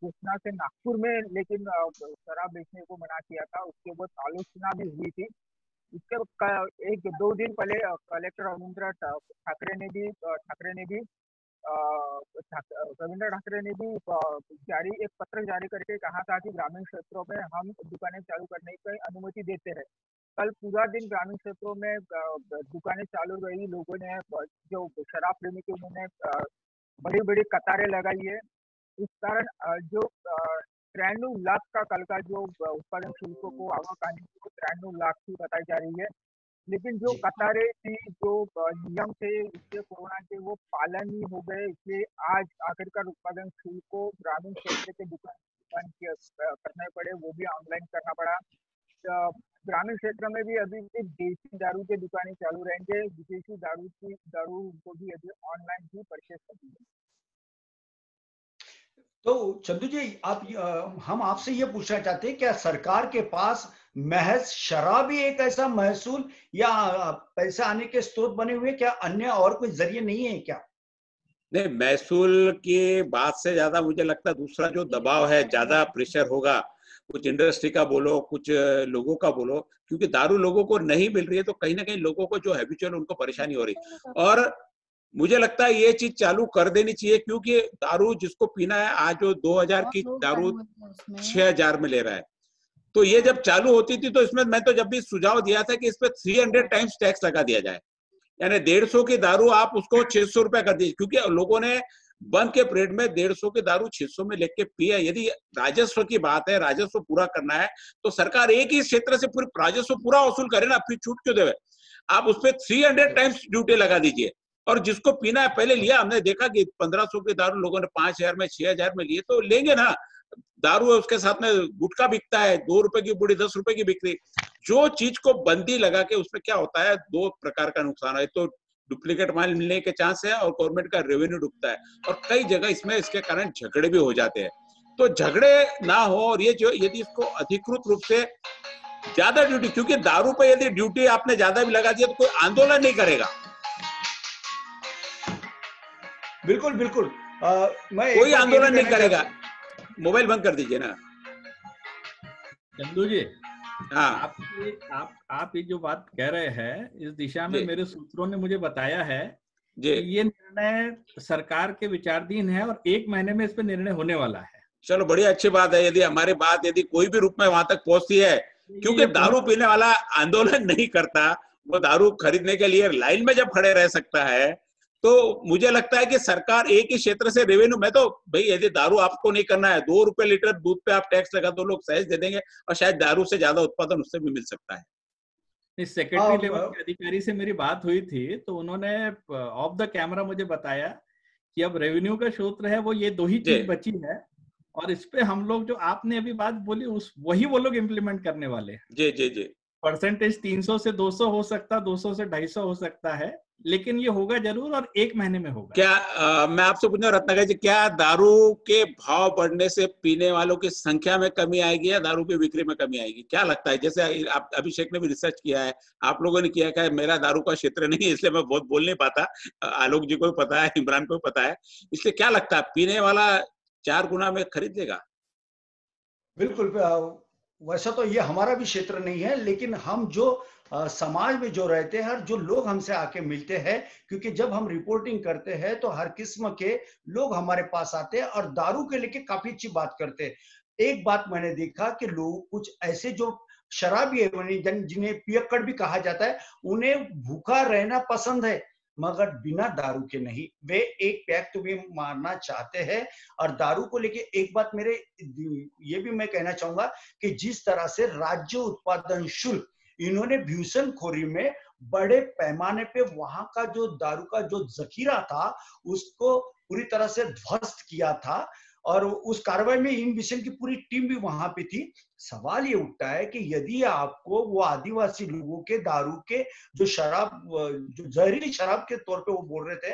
घोषणा से नागपुर में लेकिन शराब बेचने को मना किया था। उसके बाद आलोचना भी हुई थी। इसके एक दो दिन पहले कलेक्टर रविंद्र ठाकरे ने भी रविंद्र ठाकरे ने भी जारी एक पत्र जारी करके कहा था कि ग्रामीण क्षेत्रों में हम दुकानें चालू करने की अनुमति देते रहे। कल पूरा दिन ग्रामीण क्षेत्रों में दुकानें चालू रही। लोगों ने, जो शराब प्रेमी थे, उन्होंने बड़ी बड़ी कतारें लगाई है। इस कारण जो 93 लाख का कल का जो उत्पादन शुल्कों को आवाकानी 93 लाख की बताई जा रही है। लेकिन जो कतारें थी, जो नियम थे इसके कोरोना के, वो पालन ही हो गए। इसलिए आज आखिरकार उत्पादन शुल्क को ग्रामीण क्षेत्र के दुकान करने पड़े, वो भी ऑनलाइन करना पड़ा। ग्रामीण क्षेत्र में भी अभी देसी दारू के दुकानें चालू रहेंगे। विदेशी दारू को भी अभी ऑनलाइन ही परचेज करनी है। तो चंदू जी, हम आपसे ये पूछना चाहते हैं, क्या सरकार के पास महज शराब ही एक ऐसा महसूल या पैसा आने के स्रोत बने हुए, क्या अन्य और कोई जरिए नहीं है क्या? नहीं, महसूल की बात से ज्यादा मुझे लगता है दूसरा जो दबाव है, ज्यादा प्रेशर होगा। कुछ इंडस्ट्री का बोलो, कुछ लोगों का बोलो, क्योंकि दारू लोगों को नहीं मिल रही है तो कहीं ना कहीं लोगों को जो हैबिचुअल, उनको परेशानी हो रही। और मुझे लगता है ये चीज चालू कर देनी चाहिए, क्योंकि दारू जिसको पीना है, आज जो 2000 की दारू 6000 में ले रहा है, तो ये जब चालू होती थी तो इसमें मैं तो जब भी सुझाव दिया था कि इस पर 300 टाइम्स टैक्स लगा दिया जाए, यानी 150 की दारू आप उसको 600 रुपया कर दीजिए, क्योंकि लोगों ने बंद के पीरियड में 150 की दारू 600 में लेके पिया। यदि राजस्व की बात है, राजस्व पूरा करना है तो सरकार एक ही क्षेत्र से पूरा राजस्व पूरा वसूल करे ना, फिर छूट क्यों देवे? आप उस पर 300 टाइम्स ड्यूटी लगा दीजिए। और जिसको पीना है, पहले लिया, हमने देखा कि 1500 की दारू लोगों ने 5000 में 6000 में लिए, तो लेंगे ना। दारू है, उसके साथ में गुटखा बिकता है, 2 रुपए की बूढ़ी 10 रुपए की बिक्री। जो चीज को बंदी लगा के, उसमें क्या होता है, 2 प्रकार का नुकसान है, तो डुप्लीकेट माल मिलने के चांस है और गवर्नमेंट का रेवेन्यू डूबता है। और कई जगह इसमें इसके कारण झगड़े भी हो जाते हैं। तो झगड़े ना हो, और ये जो यदि इसको अधिकृत रूप से ज्यादा ड्यूटी, क्योंकि दारू पर यदि ड्यूटी आपने ज्यादा भी लगा दिया तो कोई आंदोलन नहीं करेगा। बिल्कुल बिल्कुल, मैं कोई आंदोलन नहीं करेगा। मोबाइल बंद कर दीजिए ना चंदू जी। हाँ, आप ये जो बात कह रहे हैं, इस दिशा में मेरे सूत्रों ने मुझे बताया है कि ये निर्णय सरकार के विचाराधीन है और 1 महीने में इस पर निर्णय होने वाला है। चलो, बड़ी अच्छी बात है। यदि हमारी बात यदि कोई भी रूप में वहां तक पहुंचती है, क्योंकि दारू पीने वाला आंदोलन नहीं करता, वो दारू खरीदने के लिए लाइन में जब खड़े रह सकता है, तो मुझे लगता है कि सरकार एक ही क्षेत्र से रेवेन्यू में, तो भाई यदि दारू आपको नहीं करना है, 2 रुपए लीटर दूध पे आप टैक्स लगा दो, लोग सहज दे देंगे। और शायद दारू से ज्यादा उत्पादन उससे भी मिल सकता है। इस सेक्रेटरी लेवल के अधिकारी से मेरी बात हुई थी, तो उन्होंने ऑफ द कैमरा मुझे बताया कि अब रेवेन्यू का स्रोत है वो ये 2 ही चीज बची है, और इस पे हम लोग जो आपने अभी बात बोली वही वो लोग इम्प्लीमेंट करने वाले हैं। जी जी जी, परसेंटेज 300 से 200 हो सकता है, 200 से 250 हो सकता है, लेकिन ये होगा जरूर, और 1 महीने में होगा। क्या मैं आपसे पूछना, रत्नाकर जी, क्या दारू के भाव बढ़ने से पीने वालों की संख्या में कमी आएगी या दारू की बिक्री में कमी आएगी? क्या लगता है? जैसे आप अभिषेक ने भी रिसर्च किया है, आप लोगों ने किया है, मेरा दारू का क्षेत्र नहीं है इसलिए मैं बहुत बोल नहीं पाता। आलोक जी को भी पता है, इमरान को भी पता है, इसलिए क्या लगता है पीने वाला 4 गुना में खरीद लेगा? बिल्कुल, वैसा तो ये हमारा भी क्षेत्र नहीं है, लेकिन हम जो समाज में जो रहते हैं और जो लोग हमसे आके मिलते हैं, क्योंकि जब हम रिपोर्टिंग करते हैं तो हर किस्म के लोग हमारे पास आते हैं और दारू के लेके काफी अच्छी बात करते हैं। एक बात मैंने देखा कि लोग कुछ ऐसे जो शराबी है, जिन्हें पियक्कड़ भी कहा जाता है, उन्हें भूखा रहना पसंद है, मगर बिना दारू के नहीं। वे एक पैक तो भी मारना चाहते हैं। और दारू को लेके एक बात मेरे ये भी मैं कहना चाहूंगा कि जिस तरह से राज्य उत्पादन शुल्क इन्होंने भीषणखोरी में बड़े पैमाने पे वहां का जो दारू का जो जखीरा था उसको पूरी तरह से ध्वस्त किया था और उस कार्रवाई में इनविशन की पूरी टीम भी वहां पे थी। सवाल ये उठता है कि यदि आपको वो आदिवासी लोगों के दारू के जो शराब जो जहरीली शराब के तौर पे वो बोल रहे थे,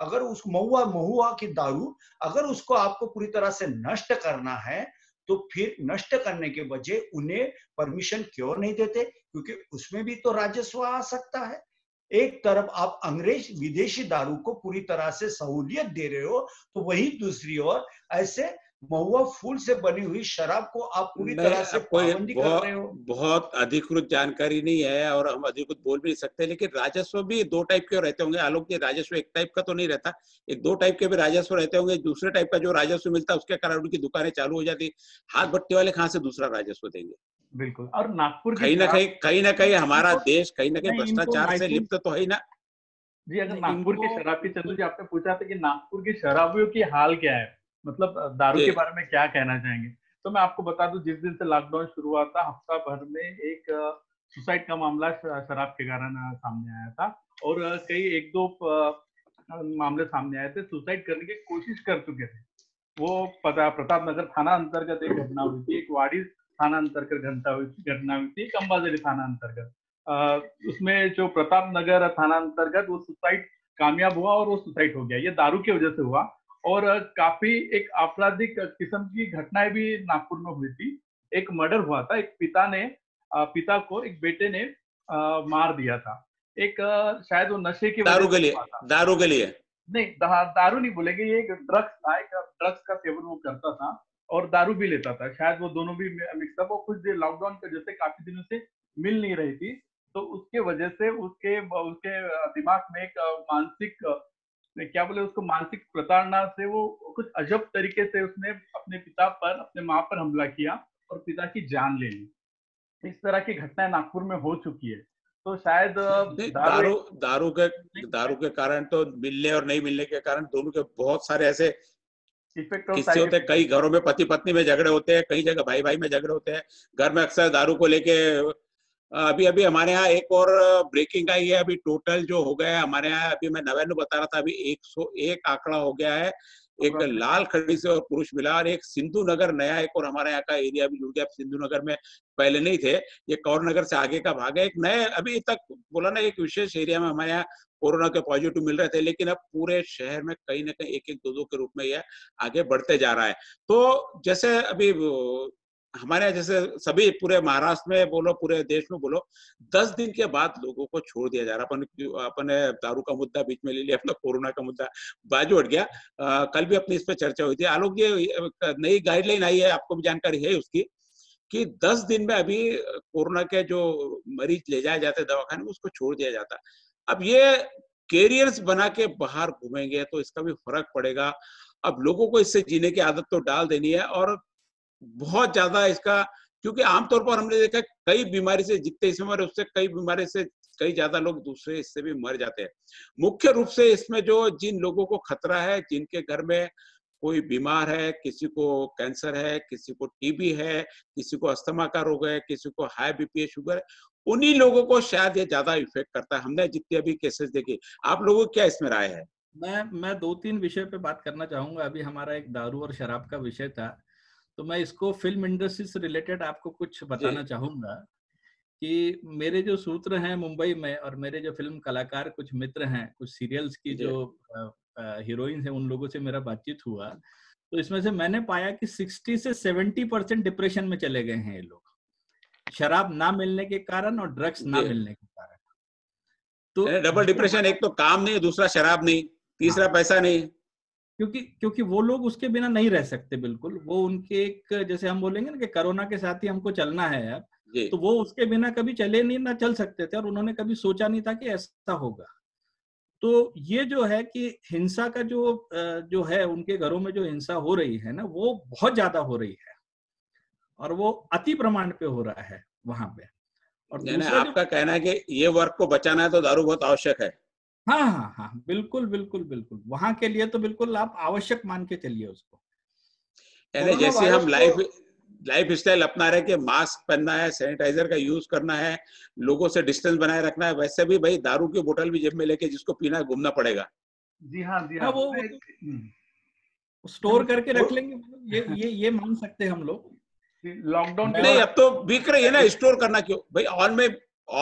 अगर उस महुआ की दारू अगर उसको आपको पूरी तरह से नष्ट करना है तो फिर नष्ट करने के बजाय उन्हें परमिशन क्यों नहीं देते, क्योंकि उसमें भी तो राजस्व आ सकता है। एक तरफ आप अंग्रेज विदेशी दारू को पूरी तरह से सहूलियत दे रहे हो तो वही दूसरी ओर ऐसे महुआ फूल से बनी हुई शराब को आप पूरी तरह से पाबंदी कर रहे हो। बहुत अधिकृत जानकारी नहीं है और हम अधिकृत बोल भी नहीं सकते, लेकिन राजस्व भी दो टाइप के रहते होंगे आलोक जी। राजस्व एक टाइप का तो नहीं रहता, एक दो टाइप के भी राजस्व रहते होंगे। दूसरे टाइप का जो राजस्व मिलता है उसके कारण उनकी दुकानें चालू हो जाती, हाथ बट्टे वाले कहाँ से दूसरा राजस्व देंगे। बिल्कुल, और नागपुर कहीं ना कहीं हमारा देश कहीं ना कहीं भ्रष्टाचार से लिप्त तो है ही ना जी। अगर नागपुर की शराब की, चंदू जी आपने पूछा था कि नागपुर की शराबियों की हाल क्या है, मतलब दारू के बारे में क्या कहना चाहेंगे, तो मैं आपको बता दूं जिस दिन से लॉकडाउन शुरू हुआ था हफ्ता भर में एक सुसाइड का मामला शराब के कारण सामने आया था और कई एक दो मामले सामने आए थे, सुसाइड करने की कोशिश कर चुके थे। वो प्रताप नगर थाना अंतर्गत एक घटना हुई थी, एक वाड़ी थाना अंतर्गत घटना हुई थी, एक अंबाजली थाना अंतर्गत। उसमें जो प्रताप नगर थाना अंतर्गत वो सुसाइड कामयाब हुआ और वो सुसाइड हो गया, ये दारू की वजह से हुआ। और काफी एक आपराधिक किस्म की घटनाएं भी नागपुर में हुई थी। एक मर्डर हुआ था, एक पिता को एक बेटे ने मार दिया था, एक शायद वो नशे के दारू नहीं बोलेंगे, ये ड्रग्स था, एक ड्रग्स का सेवन वो करता था और दारू भी लेता था, शायद वो दोनों भी मिक्सअप। वो कुछ देर लॉकडाउन की वजह से काफी दिनों से मिल नहीं रही थी तो उसके वजह से उसके दिमाग में एक मानसिक प्रताड़ना से वो कुछ अजब तरीके से उसने अपने पिता पर, अपने माँ पर हमला किया और पिता की जान ले ली। इस तरह की घटनाएं नागपुर में हो चुकी है। तो शायद दारू के कारण तो मिलने और नहीं मिलने के कारण दोनों के बहुत सारे ऐसे किस्से होते हैं। कई घरों में पति पत्नी में झगड़े होते हैं, कई जगह भाई भाई में झगड़े होते हैं, घर में अक्सर दारू को लेके। अभी हमारे यहाँ एक और ब्रेकिंग आई है। अभी टोटल जो हो गया है हमारे यहाँ, अभी मैं नवेनु बता रहा था, अभी 101 आंकड़ा हो गया है। एक लाल खड़ी से और पुरुष मिला और एक सिंधु नगर नया एक और हमारे यहाँ का एरिया भी जुड़ गया। सिंधु नगर में पहले नहीं थे, ये कौर नगर से आगे का भाग है। एक नए अभी तक बोला ना, एक विशेष एरिया में हमारे यहाँ कोरोना के पॉजिटिव मिल रहे थे, लेकिन अब पूरे शहर में कहीं ना कहीं 1-1, 2-2 के रूप में यह आगे बढ़ते जा रहा है। तो जैसे अभी हमारे यहाँ, जैसे सभी पूरे महाराष्ट्र में बोलो, पूरे देश में बोलो, 10 दिन के बाद लोगों को छोड़ दिया जा रहा। अपन दारू का मुद्दा बीच में ले लिया, अपना कोरोना का मुद्दा बाजू हट गया। कल भी अपनी इस पर चर्चा हुई थी। आलोक जी, नई गाइडलाइन आई है, आपको भी जानकारी है उसकी, कि 10 दिन में अभी कोरोना के जो मरीज ले जाए जाते दवाखाने में उसको छोड़ दिया जाता। अब ये कैरियर्स बना के बाहर घूमेंगे तो इसका भी फर्क पड़ेगा। अब लोगों को इससे जीने की आदत तो डाल देनी है और बहुत ज्यादा इसका, क्योंकि आमतौर पर हमने देखा कई बीमारी से जितने इसमें मरे उससे कई बीमारी से कई ज्यादा लोग दूसरे इससे भी मर जाते हैं। मुख्य रूप से इसमें जो जिन लोगों को खतरा है, जिनके घर में कोई बीमार है, किसी को कैंसर है, किसी को टीबी है, किसी को अस्थमा का रोग है, किसी को हाई बीपी शुगर है, उन्हीं लोगों को शायद ये ज्यादा इफेक्ट करता है। हमने जितने भी केसेस देखे, आप लोगों की क्या इसमें राय है? मैं 2-3 विषय पे बात करना चाहूंगा। अभी हमारा एक दारू और शराब का विषय था तो मैं इसको फिल्म इंडस्ट्री से रिलेटेड आपको कुछ बताना चाहूंगा कि मेरे जो सूत्र हैं मुंबई में और मेरे जो फिल्म कलाकार कुछ मित्र हैं, कुछ सीरियल्स की जो हीरोइन है, उन लोगों से मेरा बातचीत हुआ तो इसमें से मैंने पाया कि 60 से 70% डिप्रेशन में चले गए हैं ये लोग, शराब ना मिलने के कारण और ड्रग्स ना मिलने के कारण। तो डबल डिप्रेशन, एक तो काम नहीं, दूसरा शराब नहीं, तीसरा पैसा नहीं, क्योंकि वो लोग उसके बिना नहीं रह सकते। बिल्कुल, वो उनके एक, जैसे हम बोलेंगे ना कि कोरोना के साथ ही हमको चलना है अब, तो वो उसके बिना कभी चले नहीं, ना चल सकते थे और उन्होंने कभी सोचा नहीं था कि ऐसा होगा। तो ये जो है कि हिंसा का जो है, उनके घरों में जो हिंसा हो रही है ना, वो बहुत ज्यादा हो रही है और वो अति प्रमाण पे हो रहा है वहां पे। और आपका कहना है कि ये वर्ग को बचाना है तो दारू बहुत आवश्यक है। हाँ, बिल्कुल वहां के लिए तो बिल्कुल आप आवश्यक मान के चलिए उसको। जैसे हम लाइफ लाइफ स्टाइल अपना रहे कि मास्क पहनना है, सैनिटाइजर का यूज करना है, लोगों से डिस्टेंस बनाए रखना है, वैसे भी भाई दारू की बोतल भी जेब में लेके जिसको पीना है घूमना पड़ेगा। जी हाँ, जी हाँ, वो स्टोर करके रख लेंगे, ये मान सकते हैं हम लोग। लॉकडाउन नहीं, अब तो बिक रही है ना, स्टोर करना क्यों भाई?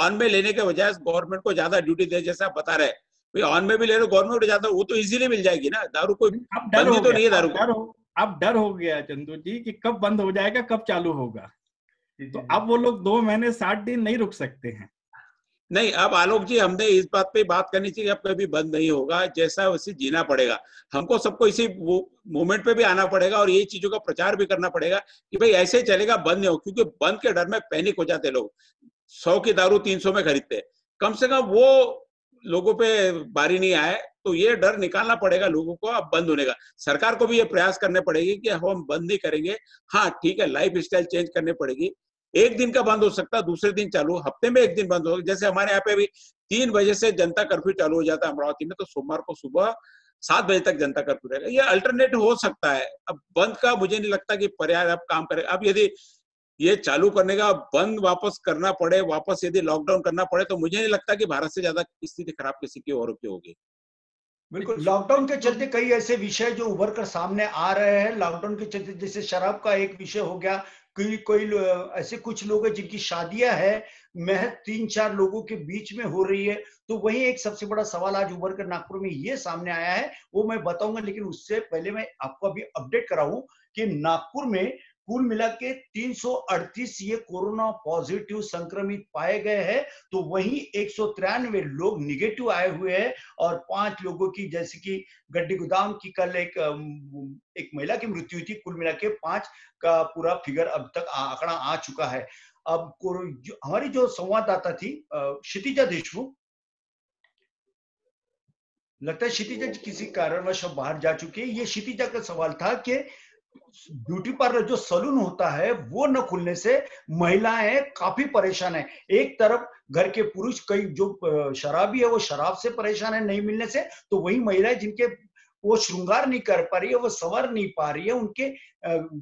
ऑन में लेने के बजाय गवर्नमेंट को ज्यादा ड्यूटी दे, जैसे आप बता रहे भाई, ऑन में भी ले रहे हो गवर्नमेंट ज्यादा, वो तो इजीली मिल जाएगी ना। दारू कोई बंदी तो नहीं है, दारू को अब डर हो गया चंदू जी कि कब बंद हो जाएगा, कब चालू होगा। तो अब वो लोग 2 महीने 60 दिन नहीं रुक सकते हैं। नहीं, अब आलोक जी हमने इस बात पे बात करनी चाहिए, अब कभी बंद नहीं होगा, जैसा वैसे जीना पड़ेगा हमको सबको, इसी वो मोमेंट पे भी आना पड़ेगा और ये चीजों का प्रचार भी करना पड़ेगा कि भाई ऐसे ही चलेगा, बंद नहीं हो, क्योंकि बंद के डर में पैनिक हो जाते लोग, 100 की दारू 300 में खरीदते। कम से कम वो लोगों पे बारी नहीं आए, तो ये डर निकालना पड़ेगा लोगों को अब बंद होने का। सरकार को भी ये प्रयास करने पड़ेगी कि हम बंद नहीं करेंगे, हाँ ठीक है, लाइफ स्टाइल चेंज करने पड़ेगी। एक दिन का बंद हो सकता है, दूसरे दिन चालू, हफ्ते में एक दिन बंद हो। जैसे हमारे यहाँ पे अभी 3 बजे से जनता कर्फ्यू चालू हो जाता है अमरावती में, तो सोमवार को सुबह 7 बजे तक जनता कर्फ्यू रहेगा। ये अल्टरनेट हो सकता है। अब बंद का मुझे नहीं लगता कि पर्याय अब काम करेगा। अब यदि ये चालू करने का बंद वापस करना पड़े, वापस यदि लॉकडाउन करना पड़े, तो मुझे नहीं लगता कि भारत से ज्यादा स्थिति खराब किसी की और होगी। बिल्कुल, लॉकडाउन के चलते कई ऐसे विषय जो उभर कर सामने आ रहे हैं लॉकडाउन के चलते, जैसे शराब का एक विषय हो गया। कोई ऐसे कुछ लोग हैं जिनकी शादियां है महज 3-4 लोगों के बीच में हो रही है। तो वही एक सबसे बड़ा सवाल आज उभर कर नागपुर में ये सामने आया है, वो मैं बताऊंगा, लेकिन उससे पहले मैं आपको अभी अपडेट कराऊं कि नागपुर में कुल मिला के 338 ये कोरोना पॉजिटिव संक्रमित पाए गए हैं, तो वहीं 193 लोग निगेटिव आए हुए हैं और 5 लोगों की, जैसे कि गड्ढे गोदाम की कल एक महिला की मृत्यु हुई थी। कुल मिला के 5 का पूरा फिगर अब तक आंकड़ा आ चुका है। अब हमारी जो संवाददाता थी क्षितिजा देशमुख, लगता है क्षितिजा किसी कारणवश बाहर जा चुकी है। ये क्षितिजा का सवाल था कि ब्यूटी पार्लर जो सलून होता है वो न खुलने से महिलाएं काफी परेशान है। एक तरफ घर के पुरुष, कई जो शराबी है वो शराब से परेशान है नहीं मिलने से, तो वही महिलाएं जिनके वो श्रृंगार नहीं कर पा रही है, वो संवर नहीं पा रही है, उनके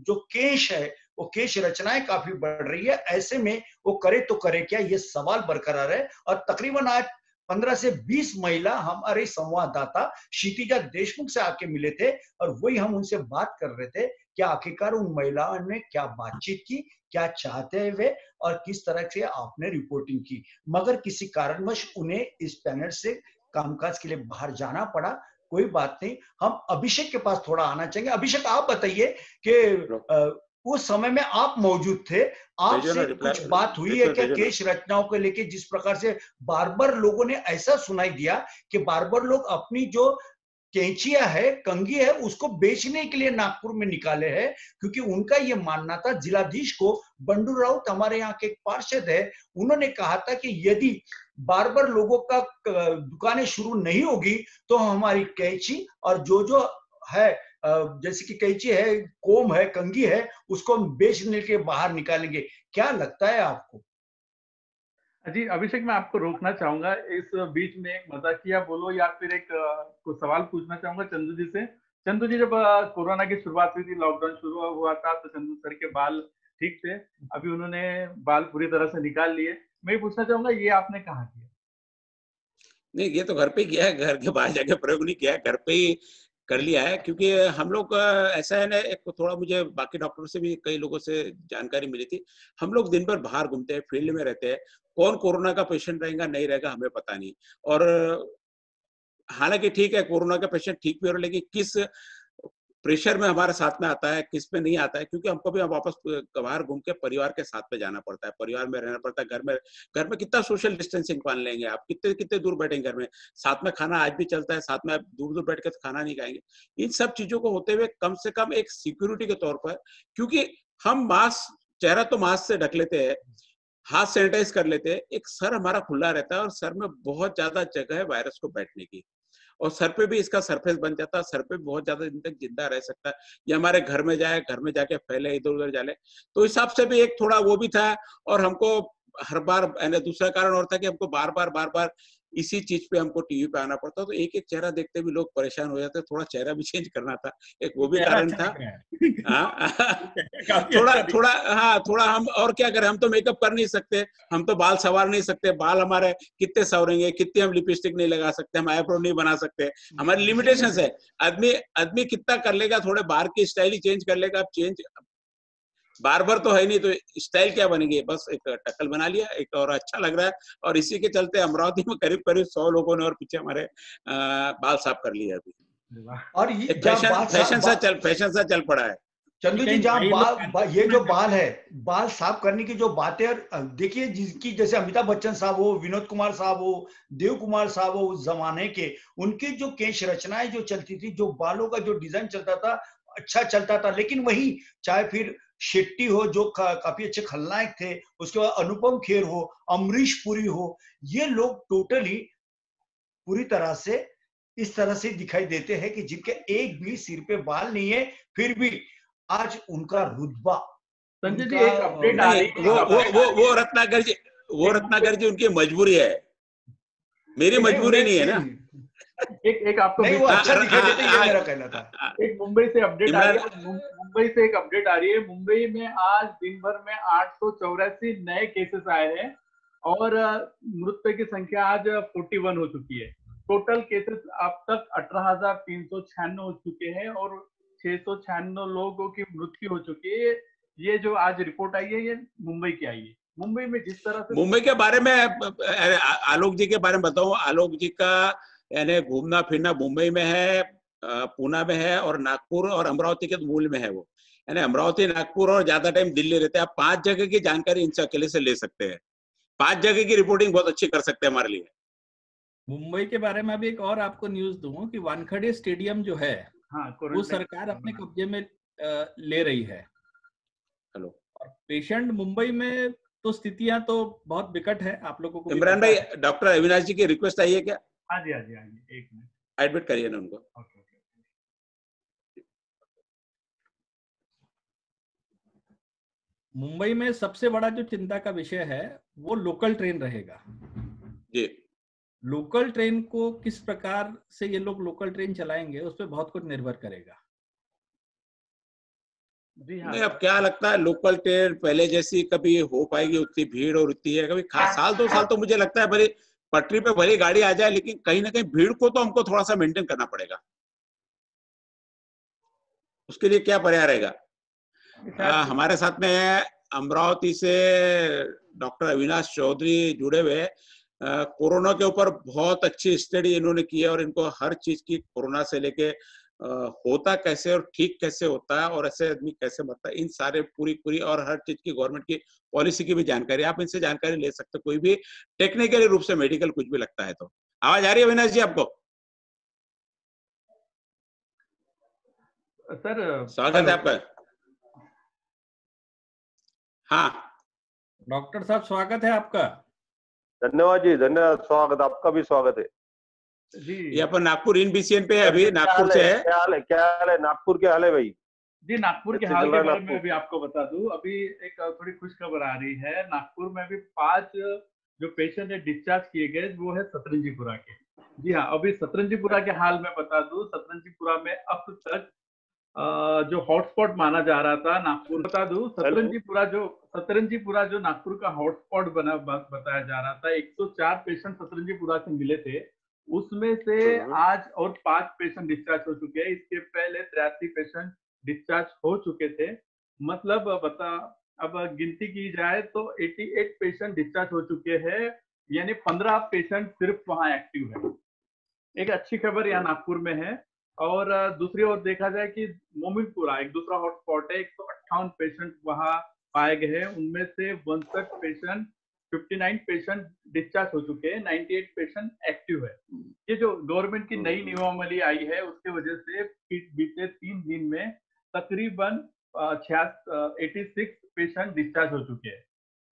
जो केश है वो केश रचनाएं काफी बढ़ रही है। ऐसे में वो करे तो करे क्या, ये सवाल बरकरार है। और तकरीबन आज 15 से 20 महिला हमारे संवाददाता क्षितिजा देशमुख से आके मिले थे और वही हम उनसे बात कर रहे थे कि आखिरकार उन महिलाओं ने क्या बातचीत की, क्या चाहते हैं वे और किस तरह से आपने रिपोर्टिंग की। मगर किसी कारणवश उन्हें इस पैनल से कामकाज के लिए बाहर जाना पड़ा। कोई बात नहीं, हम अभिषेक के पास थोड़ा आना चाहेंगे। अभिषेक, आप बताइए कि उस समय में आप मौजूद थे, आपसे कुछ बात हुई है क्या केश रचनाओं को लेके, जिस प्रकार से बार बार लोगों ने ऐसा सुनाई दिया कि बार बार लोग अपनी जो कैंचिया है, कंघी है, उसको बेचने के लिए नागपुर में निकाले हैं, क्योंकि उनका ये मानना था, जिलाधीश को बंडू राउत हमारे यहाँ के एक पार्षद है, उन्होंने कहा था कि यदि बार बार लोगों का दुकानें शुरू नहीं होगी तो हमारी कैंची और जो है, जैसे कि कैंची है, कोम है, कंघी है, उसको हम बेचने के बाहर निकालेंगे। क्या लगता है आपको? जी अभिषेक, मैं आपको रोकना चाहूंगा इस बीच में, एक मजाकिया बोलो या फिर एक को सवाल पूछना चाहूंगा चंदू जी से। चंदू जी, जब कोरोना की शुरुआत हुई थी, लॉकडाउन शुरू हुआ था, तो चंदू सर के बाल ठीक थे, अभी उन्होंने बाल पूरी तरह से निकाल लिए। मैं ये पूछना चाहूंगा, ये आपने कहा किया? नहीं, ये तो घर पे किया है, घर के बाहर जाके प्रयोग नहीं किया, घर पे ही कर लिया है। क्योंकि हम लोग ऐसा है ना, एक थोड़ा मुझे बाकी डॉक्टरों से भी कई लोगों से जानकारी मिली थी, हम लोग दिन भर बाहर घूमते हैं, फील्ड में रहते हैं, कौन कोरोना का पेशेंट रहेगा नहीं रहेगा हमें पता नहीं। और हालांकि ठीक है, कोरोना का पेशेंट ठीक भी हो रहा है, लेकिन किस प्रेशर में हमारे साथ में आता है, किस में नहीं आता है, क्योंकि हमको भी वापस बाहर घूम के परिवार के साथ में जाना पड़ता है, परिवार में रहना पड़ता है। घर में कितना सोशल डिस्टेंसिंग पाल लेंगे आप, कितने दूर बैठेंगे घर में, साथ में खाना आज भी चलता है, साथ में आप दूर बैठ के तो खाना नहीं खाएंगे। इन सब चीजों को होते हुए कम से कम एक सिक्योरिटी के तौर पर, क्योंकि हम मास्क, चेहरा तो मास्क से ढक लेते हैं, हाथ सैनिटाइज कर लेते हैं, एक सर हमारा खुला रहता है और सर में बहुत ज्यादा जगह है वायरस को बैठने की, और सर पे भी इसका सरफेस बन जाता है, सर पे बहुत ज्यादा दिन तक जिंदा रह सकता है, ये हमारे घर में जाए, घर में जाके फैले, इधर उधर जाले, तो इस हिसाब से भी एक थोड़ा वो भी था। और हमको हर बार दूसरा कारण और था कि हमको बार बार इसी चीज पे हमको टीवी पे आना पड़ता, तो एक एक चेहरा देखते भी लोग परेशान हो जाते, थोड़ा चेहरा भी चेंज करना था, एक वो भी कारण था। हाँ थोड़ा हम और क्या करें, हम तो मेकअप कर नहीं सकते, हम तो बाल संवार नहीं सकते, बाल हमारे कितने संवरेंगे, कितने हम लिपस्टिक नहीं लगा सकते, हम आईब्रो नहीं बना सकते, हमारे लिमिटेशंस है। आदमी कितना कर लेगा, थोड़े बाहर की स्टाइल ही चेंज कर लेगा। आप चेंज बार-बार तो है नहीं, तो स्टाइल क्या बनेगी, बस एक टक्कल बना लिया, एक और अच्छा लग रहा है। और इसी के चलते अमरावती में करीब करीब 100 लोगों ने और पीछे हमारे बाल साफ कर लिए अभी, और ये फैशन सा चल पड़ा है। चंदू जी, ये जो बाल है, बाल साफ करने की जो बातें, देखिए जिसकी जैसे अमिताभ बच्चन साहब हो, विनोद कुमार साहब हो, देव कुमार साहब हो, उस जमाने के उनके जो केश रचनाएं जो चलती थी, जो बालों का जो डिजाइन चलता था अच्छा चलता था। लेकिन वही चाहे फिर शेट्टी हो जो काफी अच्छे खलनायक थे, उसके बाद अनुपम खेर हो, अमरीश पुरी हो, ये लोग टोटली पूरी तरह से इस तरह से दिखाई देते हैं कि जिनके एक भी सिर पे बाल नहीं है, फिर भी आज उनका रुतबा। संजय जी एक अपडेट आ रही, वो रत्नाकर जी उनकी मजबूरी है, मेरी मजबूरी नहीं है ना। एक आपको नहीं, वो अच्छा दिखाई देते, ये मेरा कहना था। एक मुंबई से अपडेट आ रही है, मुंबई में आज दिन भर में 884 नए केसेस आए हैं और मृतकों की संख्या आज 41 हो चुकी है। टोटल केसेस अब तक 18,396 हो चुके हैं और 696 लोगों की मृत्यु हो चुकी है। ये जो आज रिपोर्ट आई है ये मुंबई की आई है। मुंबई में जिस तरह से मुंबई के बारे में आलोक जी के बारे में बताऊं, आलोक जी का यानी घूमना फिरना मुंबई में है, पुणे में है और नागपुर और अमरावती के मूल में है। वो यानी अमरावती, नागपुर और ज्यादा टाइम दिल्ली रहते हैं। आप 5 जगह की जानकारी इनसे अकेले से ले सकते हैं, 5 जगह की रिपोर्टिंग बहुत अच्छी कर सकते हैं हमारे लिए। मुंबई के बारे में अभी एक और आपको न्यूज दूंगा कि वानखेड़े स्टेडियम जो है, हाँ, वो सरकार अपने कब्जे में ले रही है। हेलो, और पेशेंट मुंबई में तो स्थितियां तो बहुत विकट है। आप लोगों को इमरान भाई, डॉक्टर अविनाश जी की रिक्वेस्ट आई है क्या? हाँ जी, हाँ जी, हाँ जी, एक मिनट एडमिट करिए ना उनको। ओके ओके, मुंबई में सबसे बड़ा जो चिंता का विषय है वो लोकल ट्रेन रहेगा जी। लोकल ट्रेन को किस प्रकार से ये लोग लोकल ट्रेन चलाएंगे उस पर बहुत कुछ निर्भर करेगा। जी हाँ, अब क्या लगता है लोकल ट्रेन पहले जैसी कभी हो पाएगी, उतनी भीड़ और उतनी है कभी साल 2 साल तो मुझे लगता है भले पटरी पे भले गाड़ी आ जाए, लेकिन कहीं ना कहीं भीड़ को तो हमको थोड़ा सा मेंटेन करना पड़ेगा। उसके लिए क्या पर्याय रहेगा? हमारे साथ में अमरावती से डॉक्टर अविनाश चौधरी जुड़े हुए। कोरोना के ऊपर बहुत अच्छी स्टडी इन्होंने की है और इनको हर चीज की, कोरोना से लेके होता कैसे और ठीक कैसे होता है और ऐसे आदमी कैसे मरता है, इन सारे पूरी और हर चीज की गवर्नमेंट की पॉलिसी की भी जानकारी आप इनसे जानकारी ले सकते हो। कोई भी टेक्निकली रूप से मेडिकल कुछ भी लगता है तो। आवाज आ रही है अविनाश जी आपको? सर स्वागत है आपका। हाँ डॉक्टर साहब स्वागत है आपका। धन्यवाद जी, धन्यवाद, स्वागत आपका भी स्वागत है जी। ये अपन नागपुर इन BCN पे है अभी, नागपुर से है। क्या हाल है नागपुर के? हाल है भाई जी, नागपुर के हाल के बारे में भी आपको बता दूं। अभी एक थोड़ी खुशखबर आ रही है, नागपुर में भी 5 जो पेशेंट है डिस्चार्ज किए गए वो है सतरंजीपुरा के। जी हाँ, अभी सतरंजीपुरा के हाल में बता दूं। सतरंजीपुरा में अब तक जो हॉटस्पॉट माना जा रहा था नागपुर, बता दूं सतरंजीपुरा जो नागपुर का हॉटस्पॉट बताया जा रहा था, 104 पेशेंट सतरंजीपुरा से मिले थे, उसमें से आज और 5 पेशेंट डिस्चार्ज हो चुके हैं। इसके पहले 83 पेशेंट डिस्चार्ज हो चुके थे। मतलब अब गिनती की जाए तो 88 पेशेंट डिस्चार्ज हो चुके हैं, यानी 15 पेशेंट सिर्फ वहां एक्टिव है। एक अच्छी खबर यहाँ नागपुर में है। और दूसरी ओर देखा जाए कि मोमिनपुरा एक दूसरा हॉटस्पॉट है, 158 पेशेंट वहाँ पाए गए हैं, उनमें से 61 पेशेंट 59 पेशेंट डिस्चार्ज हो चुके हैं, 98 पेशेंट एक्टिव है। ये जो गवर्नमेंट की नई नियमावली आई है उसके वजह से बीते 3 दिन में तकरीबन 86 पेशेंट डिस्चार्ज हो चुके हैं।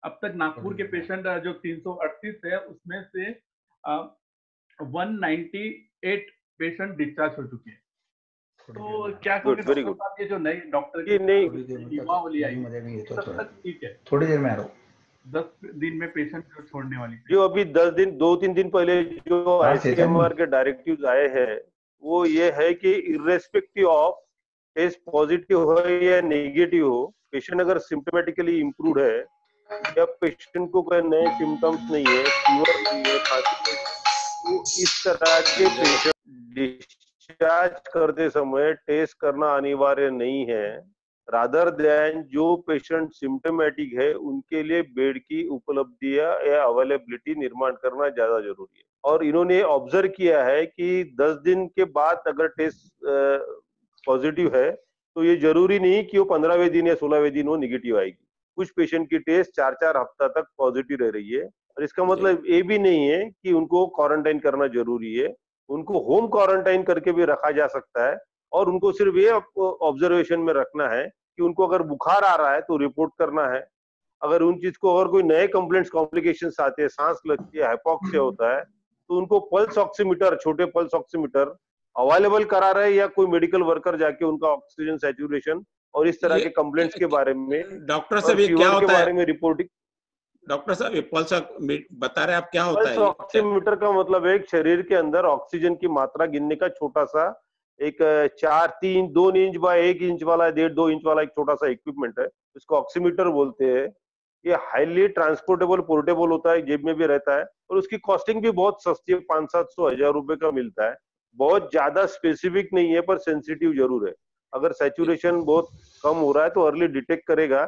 अब तक नागपुर के पेशेंट जो 338 है उसमें से 198 पेशेंट डिस्चार्ज हो चुके हैं। तो क्या ये जो नई डॉक्टर की नियमावली आई है, ठीक है, थोड़ी देर में आ रहा हूँ। 10 दिन में पेशेंट को छोड़ने वाली जो अभी 10 दिन 2-3 दिन पहले जो आईसीएमआर के डायरेक्टिव्स आए हैं वो ये है कि इर्रेस्पेक्टिव ऑफ केस पॉजिटिव हो या नेगेटिव हो, पेशेंट अगर सिम्टोमेटिकली इम्प्रूव है या पेशेंट को कोई नए सिम्टम्स नहीं है, फीवर नहीं है, खांसी, तो इस तरह के पेशेंट डिस्चार्ज करते समय टेस्ट करना अनिवार्य नहीं है। रादर देन जो पेशेंट सिम्टोमेटिक है उनके लिए बेड की उपलब्धियां या अवेलेबिलिटी निर्माण करना ज्यादा जरूरी है। और इन्होंने ऑब्जर्व किया है कि 10 दिन के बाद अगर टेस्ट पॉजिटिव है तो ये जरूरी नहीं कि वो 15वें दिन या 16वें दिन वो निगेटिव आएगी। कुछ पेशेंट की टेस्ट 4-4 हफ्ता तक पॉजिटिव रह रही है और इसका मतलब ये भी नहीं है कि उनको क्वारंटाइन करना जरूरी है, उनको होम क्वारंटाइन करके भी रखा जा सकता है। और उनको सिर्फ ये ऑब्जर्वेशन में रखना है कि उनको अगर बुखार आ रहा है तो रिपोर्ट करना है। अगर उन चीज को और कोई नए कंप्लेंट्स कॉम्प्लिकेशंस आते हैं, सांस लगती है, हाइपोक्सिया होता है, तो उनको पल्स ऑक्सीमीटर, छोटे पल्स ऑक्सीमीटर अवेलेबल करा रहे या कोई मेडिकल वर्कर जाके उनका ऑक्सीजन सैचुरेशन और इस तरह के कंप्लेंट्स के बारे में डॉक्टर से भी क्या होता है रिपोर्टिंग। डॉक्टर साहब ये पल्स बता रहे हैं आप, क्या होता है? ऑक्सीमीटर का मतलब एक शरीर के अंदर ऑक्सीजन की मात्रा गिनने का छोटा सा एक 4-3, 2 इंच बाय 1 इंच वाला, 1.5-2 इंच वाला एक छोटा सा इक्विपमेंट है, इसको ऑक्सीमीटर बोलते हैं। ये हाईली ट्रांसपोर्टेबल, पोर्टेबल होता है, जेब में भी रहता है और उसकी कॉस्टिंग भी बहुत सस्ती है, 500-700 हज़ार रुपए का मिलता है। बहुत ज्यादा स्पेसिफिक नहीं है पर सेंसिटिव जरूर है। अगर सैचुरेशन बहुत कम हो रहा है तो अर्ली डिटेक्ट करेगा,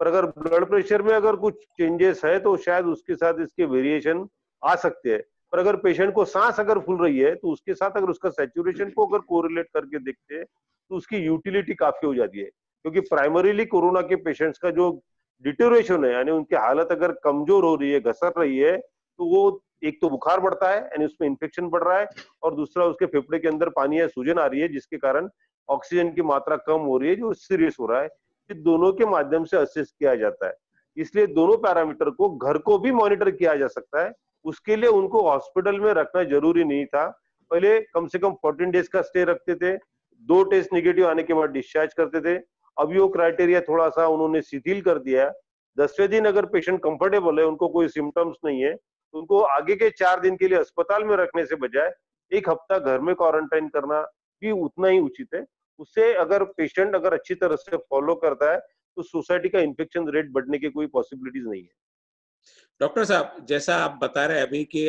पर अगर ब्लड प्रेशर में अगर कुछ चेंजेस है तो शायद उसके साथ इसके वेरिएशन आ सकते हैं। पर अगर पेशेंट को सांस अगर फूल रही है तो उसके साथ अगर उसका सैचुरेशन को अगर कोरिलेट करके देखते हैं तो उसकी यूटिलिटी काफी हो जाती है। क्योंकि प्राइमरीली कोरोना के पेशेंट्स का जो डिटेरियोरेशन है यानी उनकी हालत अगर कमजोर हो रही है, घसर रही है, तो वो एक तो बुखार बढ़ता है यानी उसमें इन्फेक्शन बढ़ रहा है और दूसरा उसके फेफड़े के अंदर पानी या सूजन आ रही है जिसके कारण ऑक्सीजन की मात्रा कम हो रही है, जो सीरियस हो रहा है। दोनों के माध्यम से असेस किया जाता है, इसलिए दोनों पैरामीटर को घर को भी मॉनिटर किया जा सकता है। उसके लिए उनको हॉस्पिटल में रखना जरूरी नहीं था। पहले कम से कम 14 डेज का स्टे रखते थे, 2 टेस्ट नेगेटिव आने के बाद डिस्चार्ज करते थे। अब ये क्राइटेरिया थोड़ा सा उन्होंने शिथिल कर दिया। 10वें दिन अगर पेशेंट कंफर्टेबल है, उनको कोई सिम्टम्स नहीं है, उनको आगे के 4 दिन के लिए अस्पताल में रखने से बजाय 1 हफ्ता घर में क्वारंटाइन करना भी उतना ही उचित है। उससे अगर पेशेंट अगर अच्छी तरह से फॉलो करता है तो सोसाइटी का इन्फेक्शन रेट बढ़ने की कोई पॉसिबिलिटीज नहीं है। डॉक्टर साहब जैसा आप बता रहे हैं अभी कि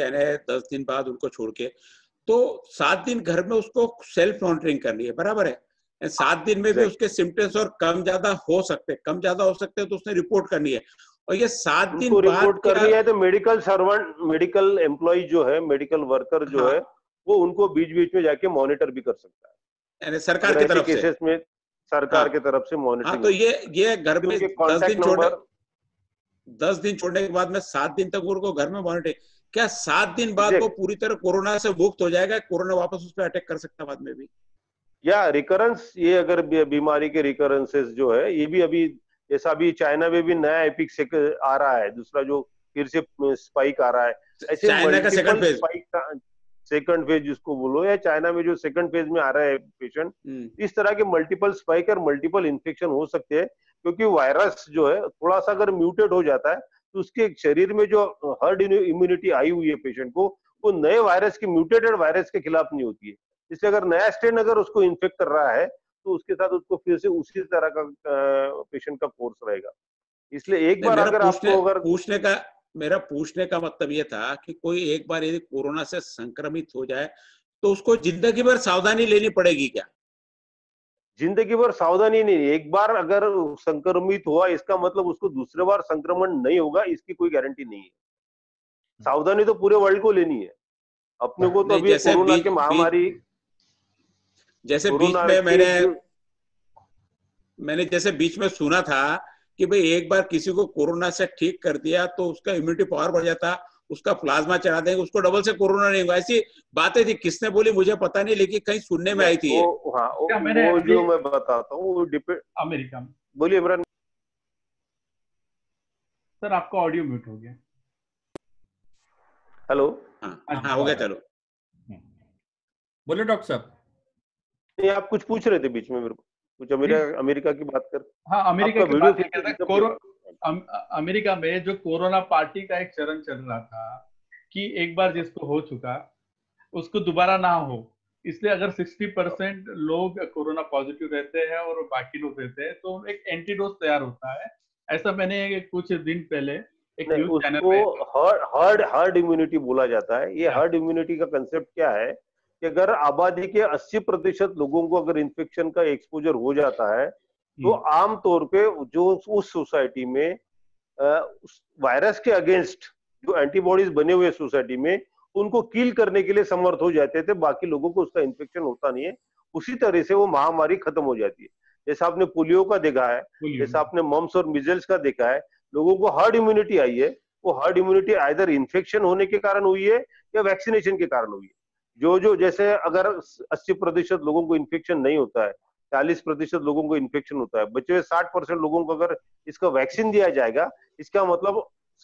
10 दिन बाद उनको छोड़ के तो 7 दिन घर में उसको सेल्फ मॉनिटरिंग करनी है, बराबर है? 7 दिन में भी उसके सिम्टम्स और कम ज्यादा हो सकते हैं तो उसने रिपोर्ट करनी है। और ये 7 दिन रिपोर्ट करनी है तो मेडिकल सर्वेंट, मेडिकल एम्प्लॉय जो है, मेडिकल वर्कर जो है वो उनको बीच बीच में जाके मॉनिटर भी कर सकता है सरकार की तरफ से में, सरकार की तरफ से मॉनिटरिंग। तो ये घर में 10 दिन छोड़ने के बाद में 7 दिन तक उनको घर में मॉनिटरिंग। क्या 7 दिन बाद वो पूरी तरह कोरोना से मुक्त हो जाएगा? कोरोना वापस उस पर अटैक कर सकता है बाद में भी? या रिकरेंस, ये अगर बीमारी के रिकरेंसेस जो है ये भी अभी जैसा भी चाइना में भी नया एपिक से आ रहा है, दूसरा जो फिर से स्पाइक आ रहा है, ऐसे चाइना का सेकंड फेज, सेकंड फेज जिसको बोलो, या चाइना में जो सेकंड फेज में आ रहा है पेशेंट, इस तरह के मल्टीपल स्पाइक और मल्टीपल इन्फेक्शन हो सकते हैं। क्योंकि वायरस जो है थोड़ा सा अगर म्यूटेट हो जाता है तो उसके शरीर में जो हर्ड इम्यूनिटी आई हुई है पेशेंट को, वो नए वायरस के, म्यूटेटेड वायरस के खिलाफ नहीं होती है। इसलिए अगर नया स्ट्रेन अगर उसको इन्फेक्ट कर रहा है तो उसके साथ उसको फिर से उसी तरह का पेशेंट का कोर्स रहेगा। इसलिए एक बार अगर आपको अगर मेरा पूछने का मतलब ये था कि कोई एक बार यदि कोरोना से संक्रमित हो जाए तो उसको जिंदगी भर सावधानी लेनी पड़ेगी क्या? जिंदगी भर सावधानी नहीं, एक बार अगर संक्रमित हुआ इसका मतलब उसको दूसरे बार संक्रमण नहीं होगा, इसकी कोई गारंटी नहीं है। सावधानी तो पूरे वर्ल्ड को लेनी है, अपने को तो अभी कोरोना की महामारी जैसे बीच में मैंने जैसे बीच में सुना था कि भाई एक बार किसी को कोरोना से ठीक कर दिया तो उसका इम्यूनिटी पावर बढ़ जाता, उसका प्लाज्मा चढ़ा देंगे, उसको डबल से कोरोना नहीं हुआ, ऐसी बातें थी। किसने बोली मुझे पता नहीं, लेकिन कहीं सुनने में आई थी। वो जो मैं बताता हूँ अमेरिका में। बोलिए इमरान सर, आपका ऑडियो म्यूट हो गया। हेलो, हाँ हो गया, चलो बोलिए डॉक्टर साहब। आप कुछ पूछ रहे थे बीच में मेरे को, कुछ अमेरिका की बात कर। हाँ, अमेरिका की बात कर रहा था। अमेरिका में जो कोरोना पार्टी का एक चरण चल रहा था कि एक बार जिसको हो चुका उसको दोबारा ना हो, इसलिए अगर 60% लोग कोरोना पॉजिटिव रहते हैं और बाकी लोग रहते हैं तो एक एंटीडोज तैयार होता है। ऐसा मैंने कुछ दिन पहले एक न्यूज चैनल पे, हर्ड इम्यूनिटी बोला जाता है। ये हर्ड इम्यूनिटी का कंसेप्ट क्या है कि अगर आबादी के 80% लोगों को अगर इन्फेक्शन का एक्सपोजर हो जाता है तो आमतौर पे जो उस सोसाइटी में वायरस के अगेंस्ट जो एंटीबॉडीज बने हुए सोसाइटी में उनको किल करने के लिए समर्थ हो जाते थे, बाकी लोगों को उसका इन्फेक्शन होता नहीं है, उसी तरह से वो महामारी खत्म हो जाती है। जैसा आपने पोलियो का देखा है, जैसा आपने मम्स और मिजल्स का देखा है, लोगों को हर्ड इम्यूनिटी आई है। वो हर्ड इम्यूनिटी आइदर इन्फेक्शन होने के कारण हुई है या वैक्सीनेशन के कारण हुई है। जो जैसे अगर 80% लोगों को इन्फेक्शन नहीं होता है, 40% लोगों को इन्फेक्शन होता है, बचे हुए 60% लोगों को अगर इसका वैक्सीन दिया जाएगा, इसका मतलब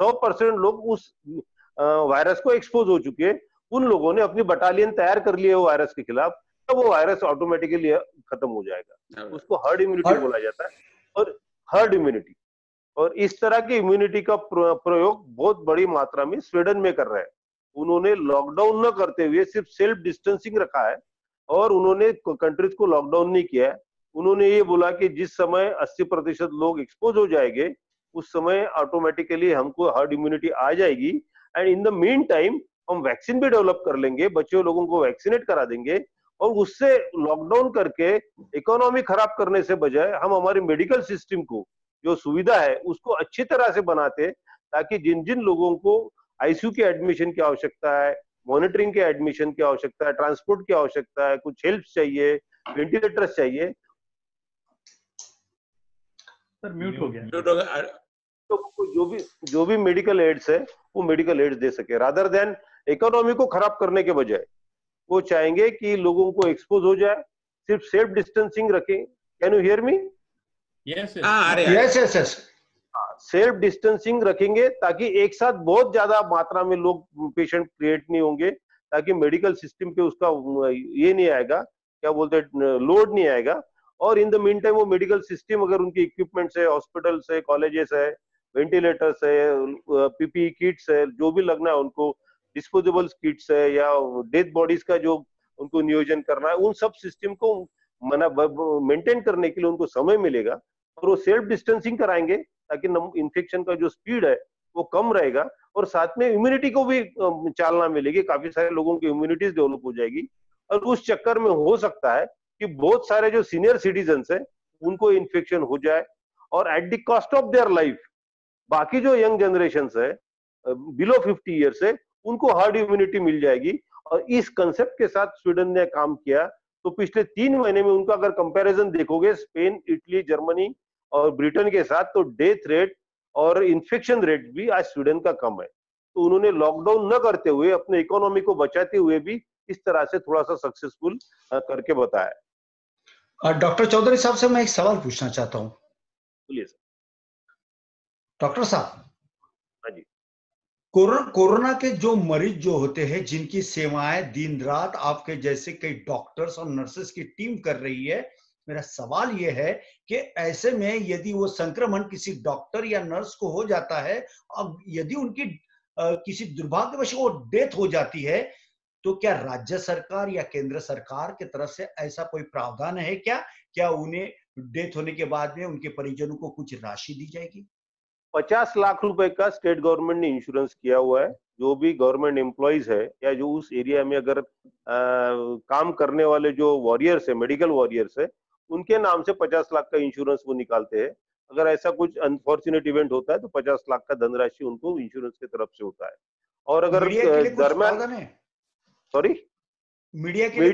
100% लोग उस वायरस को एक्सपोज हो चुके हैं। उन लोगों ने अपनी बटालियन तैयार कर ली है वायरस के खिलाफ, तब वो वायरस ऑटोमेटिकली खत्म हो जाएगा। उसको हर्ड इम्यूनिटी बोला जाता है और हर्ड इम्यूनिटी। और इस तरह की इम्यूनिटी का प्रयोग बहुत बड़ी मात्रा में स्वीडन में कर रहे हैं। उन्होंने लॉकडाउन न करते हुए सिर्फ सेल्फ डिस्टेंसिंग रखा है और उन्होंने कंट्रीज को लॉकडाउन नहीं किया है। उन्होंने ये बोला कि जिस समय 80% लोग एक्सपोज हो जाएंगे उस समय ऑटोमेटिकली हमको हर्ड इम्यूनिटी आ जाएगी and in the mean time हम वैक्सीन भी डेवलप कर लेंगे, बच्चों लोगों को वैक्सीनेट करा देंगे और उससे लॉकडाउन करके इकोनॉमी खराब करने से बजाय हम हमारे मेडिकल सिस्टम को जो सुविधा है उसको अच्छी तरह से बनाते ताकि जिन जिन लोगों को आईसीयू के एडमिशन की आवश्यकता है, मॉनिटरिंग के एडमिशन की आवश्यकता है, ट्रांसपोर्ट की आवश्यकता है, कुछ हेल्प चाहिए, वेंटिलेटर्स चाहिए। सर म्यूट हो गया। तो जो भी मेडिकल एड्स है वो मेडिकल एड्स दे सके रादर देन इकोनॉमी को खराब करने के बजाय। वो चाहेंगे कि लोगों को एक्सपोज हो जाए, सिर्फ सेफ डिस्टेंसिंग रखें। Can you hear me? Yes yes yes. Self distancing रखेंगे ताकि एक साथ बहुत ज्यादा मात्रा में लोग पेशेंट क्रिएट नहीं होंगे, ताकि मेडिकल सिस्टम पे उसका ये नहीं आएगा, क्या बोलते हैं, लोड नहीं आएगा। और इन द मीन टाइम वो मेडिकल सिस्टम अगर उनकी इक्विपमेंट्स है, हॉस्पिटल्स है, कॉलेजेस है, वेंटिलेटर्स है, पीपीई किट्स है, जो भी लगना है उनको, डिस्पोजेबल किट्स है या डेड बॉडीज का जो उनको नियोजन करना है, उन सब सिस्टम को मेंटेन करने के लिए उनको समय मिलेगा और वो सेल्फ डिस्टेंसिंग कराएंगे ताकि इन्फेक्शन का जो स्पीड है वो कम रहेगा और साथ में इम्यूनिटी को भी चालना मिलेगी। काफी सारे लोगों की इम्यूनिटीज डेवलप हो जाएगी और उस चक्कर में हो सकता है कि बहुत सारे जो सीनियर सिटीजन है उनको इन्फेक्शन हो जाए और at the cost of their life. बाकी जो यंग जनरेशन है बिलो 50 ईयर्स है उनको हर्ड इम्यूनिटी मिल जाएगी। और इस कंसेप्ट के साथ स्वीडन ने काम किया तो पिछले 3 महीने में उनका अगर कंपैरिजन देखोगे स्पेन, इटली, जर्मनी और ब्रिटेन के साथ, तो डेथ रेट और इन्फेक्शन रेट भी आज स्वीडन का कम है। तो उन्होंने लॉकडाउन न करते हुए अपने इकोनॉमी को बचाते हुए भी इस तरह से थोड़ा सा सक्सेसफुल करके बताया। डॉक्टर चौधरी साहब से मैं एक सवाल पूछना चाहता हूँ। बोलिए सर। डॉक्टर साहब, हाँ जी, कोरोना के जो मरीज जो होते हैं, जिनकी सेवाएं दिन रात आपके जैसे कई डॉक्टर्स और नर्सेस की टीम कर रही है, मेरा सवाल यह है कि ऐसे में यदि वो संक्रमण किसी डॉक्टर या नर्स को हो जाता है और यदि उनकी किसी दुर्भाग्यवश वो डेथ हो जाती है तो क्या राज्य सरकार या केंद्र सरकार की तरफ से ऐसा कोई प्रावधान है क्या उन्हें डेथ होने के बाद में उनके परिजनों को कुछ राशि दी जाएगी? 50 लाख रुपए का स्टेट गवर्नमेंट ने इंश्योरेंस किया हुआ है। जो भी गवर्नमेंट एम्प्लॉइज है या जो उस एरिया में अगर काम करने वाले जो वॉरियर्स है, मेडिकल वॉरियर्स है, उनके नाम से 50 लाख का इंश्योरेंस वो निकालते हैं। अगर ऐसा कुछ अनफॉर्चुनेट इवेंट होता है तो 50 लाख का धनराशि उनको इंश्योरेंस की तरफ से होता है। और अगर दरम्यान, सॉरी, मीडिया के लिए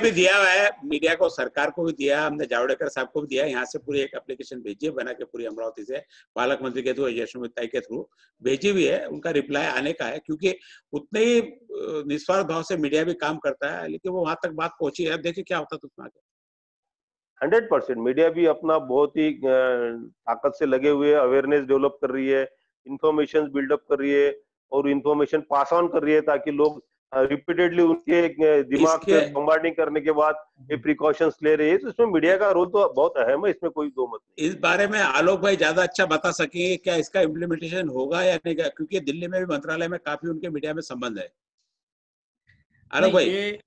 भी दिया हुआ है, मीडिया को, सरकार को भी दिया, हमने जावड़ेकर साहब को भी दिया। यहाँ से पूरी एक एप्लीकेशन भेजी है बना के, पूरी अमरावती से पालक मंत्री के थ्रू, यशोमती के थ्रू भेजी हुई है। उनका रिप्लाई आने का है, क्योंकि उतने ही निस्वार्थ भाव से मीडिया भी काम करता है, लेकिन वो वहां तक बात पहुंची है। देखिए क्या होता है उसमें आगे। 100% मीडिया भी अपना बहुत ही ताकत से लगे हुए, अवेयरनेस डेवलप कर रही है, इन्फॉर्मेशन बिल्डअप कर रही है और इन्फॉर्मेशन पास ऑन कर रही है ताकि लोग रिपीटेडली उनके दिमाग पे बम्बार्डिंग करने के बाद ये प्रिकॉशंस ले रही है, तो इसमें मीडिया का रोल तो बहुत अहम है, इसमें कोई दो मत नहीं। इस बारे में आलोक भाई ज्यादा अच्छा बता सके क्या इसका इम्प्लीमेंटेशन होगा या नहीं, क्योंकि दिल्ली में भी मंत्रालय में काफी उनके मीडिया में संबंध है। आलोक भाई, ये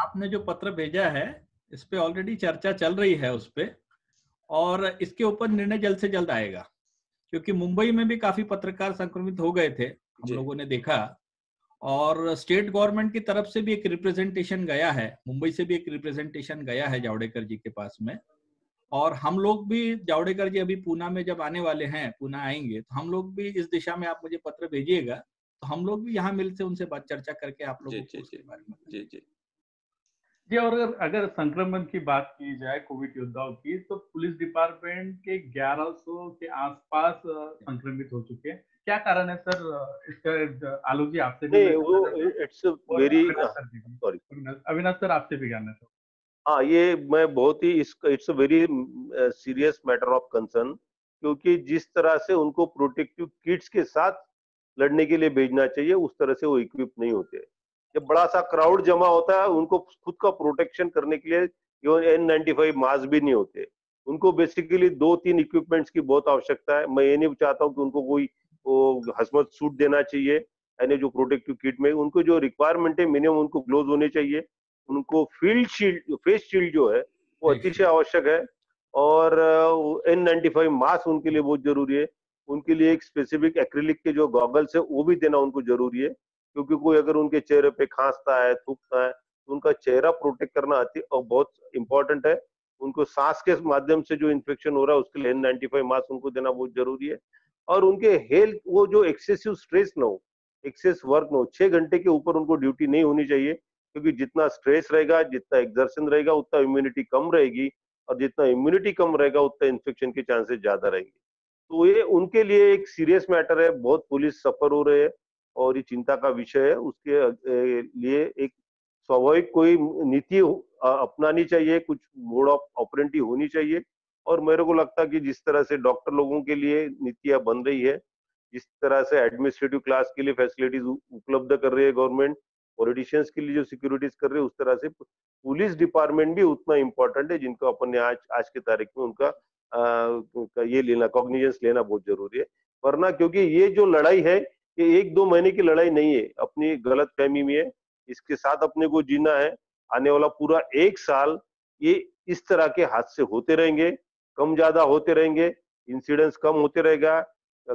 आपने जो पत्र भेजा है इस पे ऑलरेडी चर्चा चल रही है उस पे, और इसके ऊपर निर्णय जल्द से जल्द आएगा, क्योंकि मुंबई में भी काफी पत्रकार संक्रमित हो गए थे, हम लोगों ने देखा, और स्टेट गवर्नमेंट की तरफ से भी एक रिप्रेजेंटेशन गया है, मुंबई से भी एक रिप्रेजेंटेशन गया है जावड़ेकर जी के पास में, और हम लोग भी, जावड़ेकर जी अभी पुणे में जब आने वाले हैं, पुणे आएंगे, तो हम लोग भी इस दिशा में आप मुझे पत्र भेजिएगा तो हम लोग भी यहाँ मिलकर उनसे बात चर्चा करके आप लोगों को इसके बारे में जी। और अगर संक्रमण की बात की जाए कोविड योद्धाओं की, तो पुलिस डिपार्टमेंट के 1100 के आसपास संक्रमित हो चुके हैं, क्या कारण है सर इसका? आलोक जी आपसे भी, अविनाश सर आपसे भी जानना था। हाँ, ये मैं बहुत ही, it's a very serious matter of concern, क्योंकि जिस तरह से उनको प्रोटेक्टिव किट्स के साथ लड़ने के लिए भेजना चाहिए उस तरह से वो इक्विप नहीं होते। जब बड़ा सा क्राउड जमा होता है, उनको खुद का प्रोटेक्शन करने के लिए इवन N95 मास्क भी नहीं होते, उनको बेसिकली 2-3 इक्विपमेंट्स की बहुत आवश्यकता है। मैं ये नहीं चाहता हूँ कि उनको कोई हसमत सूट देना चाहिए, यानी जो प्रोटेक्टिव किट में उनको जो रिक्वायरमेंट है मिनिमम, उनको ग्लोव होने चाहिए, उनको फील्ड शील्ड, फेस शील्ड जो है वो अतिशय आवश्यक है, और N95 मास्क उनके लिए बहुत जरूरी है। उनके लिए एक स्पेसिफिक एक्रिलिक के जो गॉगल्स है वो भी देना उनको जरूरी है, क्योंकि कोई अगर उनके चेहरे पे खांसता है, थूकता है, तो उनका चेहरा प्रोटेक्ट करना अति बहुत इंपॉर्टेंट है। उनको सांस के माध्यम से जो इन्फेक्शन हो रहा है उसके लिए N95 मास्क उनको देना बहुत जरूरी है, और उनके हेल्थ, वो जो एक्सेसिव स्ट्रेस ना हो, एक्सेस वर्क ना हो, 6 घंटे के ऊपर उनको ड्यूटी नहीं होनी चाहिए, क्योंकि जितना स्ट्रेस रहेगा, जितना एक्सर्शन रहेगा, उतना इम्यूनिटी कम रहेगी, और जितना इम्यूनिटी कम रहेगा उतना इन्फेक्शन के चांसेस ज्यादा रहेंगे। तो ये उनके लिए एक सीरियस मैटर है, बहुत पुलिस सफर हो रहे हैं और ये चिंता का विषय है। उसके लिए एक स्वाभाविक कोई नीति अपनानी चाहिए, कुछ मोड ऑफ ऑपरेंटी होनी चाहिए, और मेरे को लगता है कि जिस तरह से डॉक्टर लोगों के लिए नीतियां बन रही है, जिस तरह से एडमिनिस्ट्रेटिव क्लास के लिए फैसिलिटीज उपलब्ध कर रही है गवर्नमेंट, पॉलिटिशियंस के लिए जो सिक्योरिटीज कर रही है, उस तरह से पुलिस डिपार्टमेंट भी उतना इम्पोर्टेंट है, जिनको अपन ने आज की तारीख में उनका ये लेना, कॉग्निजेंस लेना बहुत जरूरी है। वरना क्योंकि ये जो लड़ाई है ये 1-2 महीने की लड़ाई नहीं है, अपनी गलत फहमी में है, इसके साथ अपने को जीना है। आने वाला पूरा 1 साल ये इस तरह के हादसे होते रहेंगे, कम ज्यादा होते रहेंगे, इंसिडेंट्स कम होते रहेगा,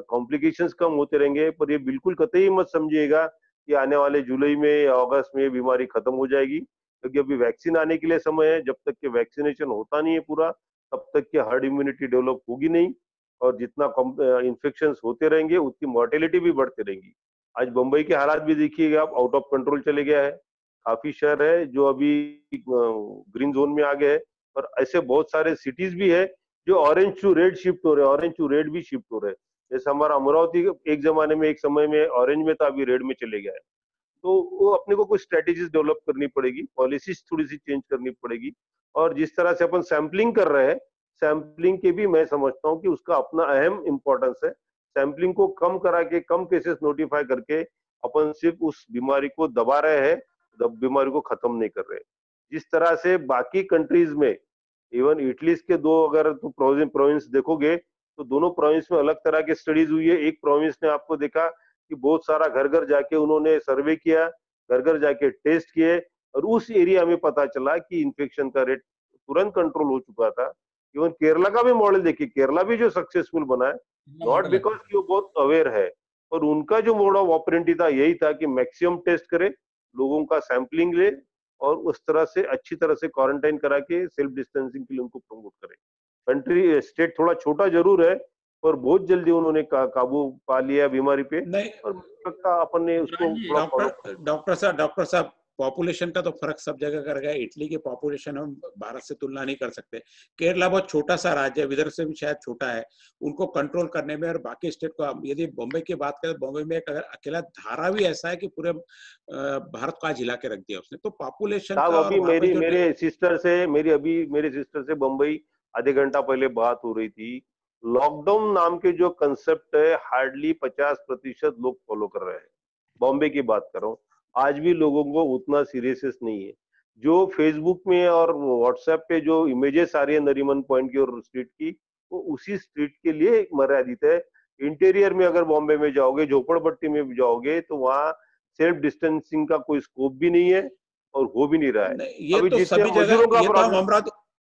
कॉम्प्लिकेशंस कम होते रहेंगे, पर ये बिल्कुल कतई मत समझिएगा कि आने वाले जुलाई में या अगस्त में बीमारी खत्म हो जाएगी, क्योंकि अभी वैक्सीन आने के लिए समय है। जब तक कि वैक्सीनेशन होता नहीं है पूरा, तब तक कि हर्ड इम्यूनिटी डेवलप होगी नहीं, और जितना इन्फेक्शन होते रहेंगे उतनी मॉर्टेलिटी भी बढ़ती रहेगी। आज बम्बई के हालात भी देखिएगा, अब आउट ऑफ कंट्रोल चले गया है, काफी शहर है जो अभी ग्रीन जोन में आ गए है, और ऐसे बहुत सारे सिटीज भी है जो ऑरेंज टू रेड शिफ्ट हो रहे हैं, ऑरेंज टू रेड भी शिफ्ट हो रहे हैं। जैसे हमारा अमरावती एक जमाने में, एक समय में ऑरेंज में था, अभी रेड में चले गया है। तो वो अपने को कुछ स्ट्रेटेजीज डेवलप करनी पड़ेगी, पॉलिसीज थोड़ी सी चेंज करनी पड़ेगी, और जिस तरह से अपन सैम्पलिंग कर रहे हैं, सैम्पलिंग के भी मैं समझता हूँ कि उसका अपना अहम इम्पोर्टेंस है। सैम्पलिंग को कम करा के, कम केसेस नोटिफाई करके अपन सिर्फ उस बीमारी को दबा रहे हैं, बीमारी को खत्म नहीं कर रहे। जिस तरह से बाकी कंट्रीज में, इवन इटली के दो अगर तो प्रोविंस देखोगे तो दोनों प्रोविंस में अलग तरह के स्टडीज हुई है। एक प्रोविंस ने आपको देखा कि बहुत सारा घर घर जाके उन्होंने सर्वे किया, घर घर जाके टेस्ट किए, और उस एरिया में पता चला कि इन्फेक्शन का रेट तुरंत कंट्रोल हो चुका था। इवन केरला का भी मॉडल देखिए, केरला भी जो सक्सेसफुल बना है, नॉट बिकॉज कि वो बहुत अवेयर है, और उनका जो मोड ऑफ ऑपरेंटी था यही था कि मैक्सिमम टेस्ट करे, लोगों का सैंपलिंग ले, और उस तरह से अच्छी तरह से क्वारंटाइन करा के सेल्फ डिस्टेंसिंग के लिए उनको प्रमोट करें। कंट्री स्टेट थोड़ा छोटा जरूर है, पर बहुत जल्दी उन्होंने काबू पा लिया बीमारी पे, और अपन ने उसको। डॉक्टर साहब पॉपुलेशन का तो फर्क सब जगह कर गया। इटली की पॉपुलेशन हम भारत से तुलना नहीं कर सकते। केरला बहुत छोटा सा राज्य है, विदर्भ से भी शायद छोटा है, उनको कंट्रोल करने में, और बाकी स्टेट को, यदि बॉम्बे की बात करें, बॉम्बे में एक अगर अकेला धारा भी ऐसा है कि पूरे भारत को आज हिला के रख दिया उसने। तो पॉपुलेशन, अभी मेरी सिस्टर से बम्बई आधे घंटा पहले बात हो रही थी, लॉकडाउन नाम के जो कंसेप्ट है हार्डली 50% लोग फॉलो कर रहे हैं। बॉम्बे की बात कर रहा हूँ, आज भी लोगों को उतना सीरियसनेस नहीं है। जो फेसबुक में और व्हाट्सएप पे जो इमेजेस आ रही है नरीमन पॉइंट की और स्ट्रीट की, वो उसी स्ट्रीट के लिए मर्यादित है। इंटीरियर में अगर बॉम्बे में जाओगे, झोपड़पट्टी में जाओगे, तो वहाँ सेल्फ डिस्टेंसिंग का कोई स्कोप भी नहीं है और हो भी नहीं रहा है। ये तो सभी जगह,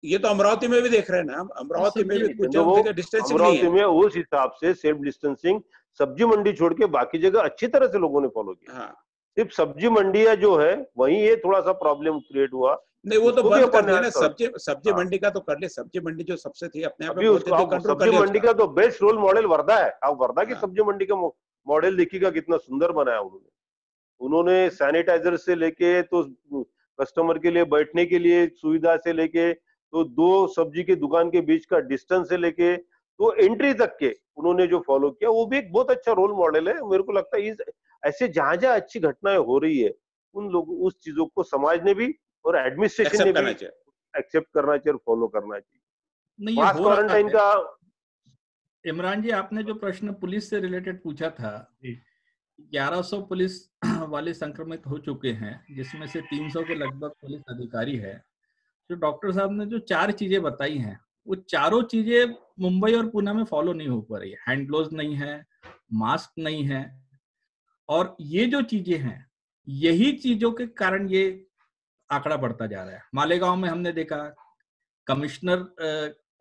ये तो अमरावती में भी देख रहे हैं ना, अमरावती में भी कुछ जगह डिस्टेंसिंग नहीं है। अमरावती में उस हिसाब से सेल्फ डिस्टेंसिंग सब्जी मंडी छोड़ के बाकी जगह अच्छी तरह से लोगों ने फॉलो किया। सिर्फ सब्जी मंडिया जो है वही ये थोड़ा सा प्रॉब्लम क्रिएट हुआ। नहीं वो तो बंद कर दिया ना, सब्जी मंडी का तो कर ले, सब्जी मंडी जो सबसे थी अपने आप में। सब्जी मंडी का तो बेस्ट रोल मॉडल वरदा है। आप वरदा की सब्जी मंडी का मॉडल देखिएगा कितना सुंदर बनाया उन्होंने। उन्होंने सैनिटाइजर से लेके तो कस्टमर के लिए बैठने के लिए सुविधा से लेके तो दो सब्जी के दुकान के बीच का डिस्टेंस से लेके तो एंट्री तक के उन्होंने जो फॉलो किया, वो भी एक बहुत अच्छा रोल मॉडल है। मेरे को लगता है ऐसे जहां जहां अच्छी घटनाएं हो रही है उन लोगों उस चीजों को समाज ने भी और एडमिनिस्ट्रेशन ने भी एक्सेप्ट करना चाहिए और फॉलो करना चाहिए। मास क्वारंटाइन का इमरान जी, आपने जो प्रश्न पुलिस से रिलेटेड पूछा था, 1100 पुलिस वाले संक्रमित हो चुके हैं, जिसमें से 300 के लगभग पुलिस अधिकारी है। जो डॉक्टर साहब ने जो 4 चीजें बताई हैं, वो चारों चीजें मुंबई और पुणे में फॉलो नहीं हो पा रही है। हैंड ग्लोव्स नहीं है, मास्क नहीं है, और ये जो चीजें हैं यही चीजों के कारण ये आंकड़ा बढ़ता जा रहा है। मालेगांव में हमने देखा कमिश्नर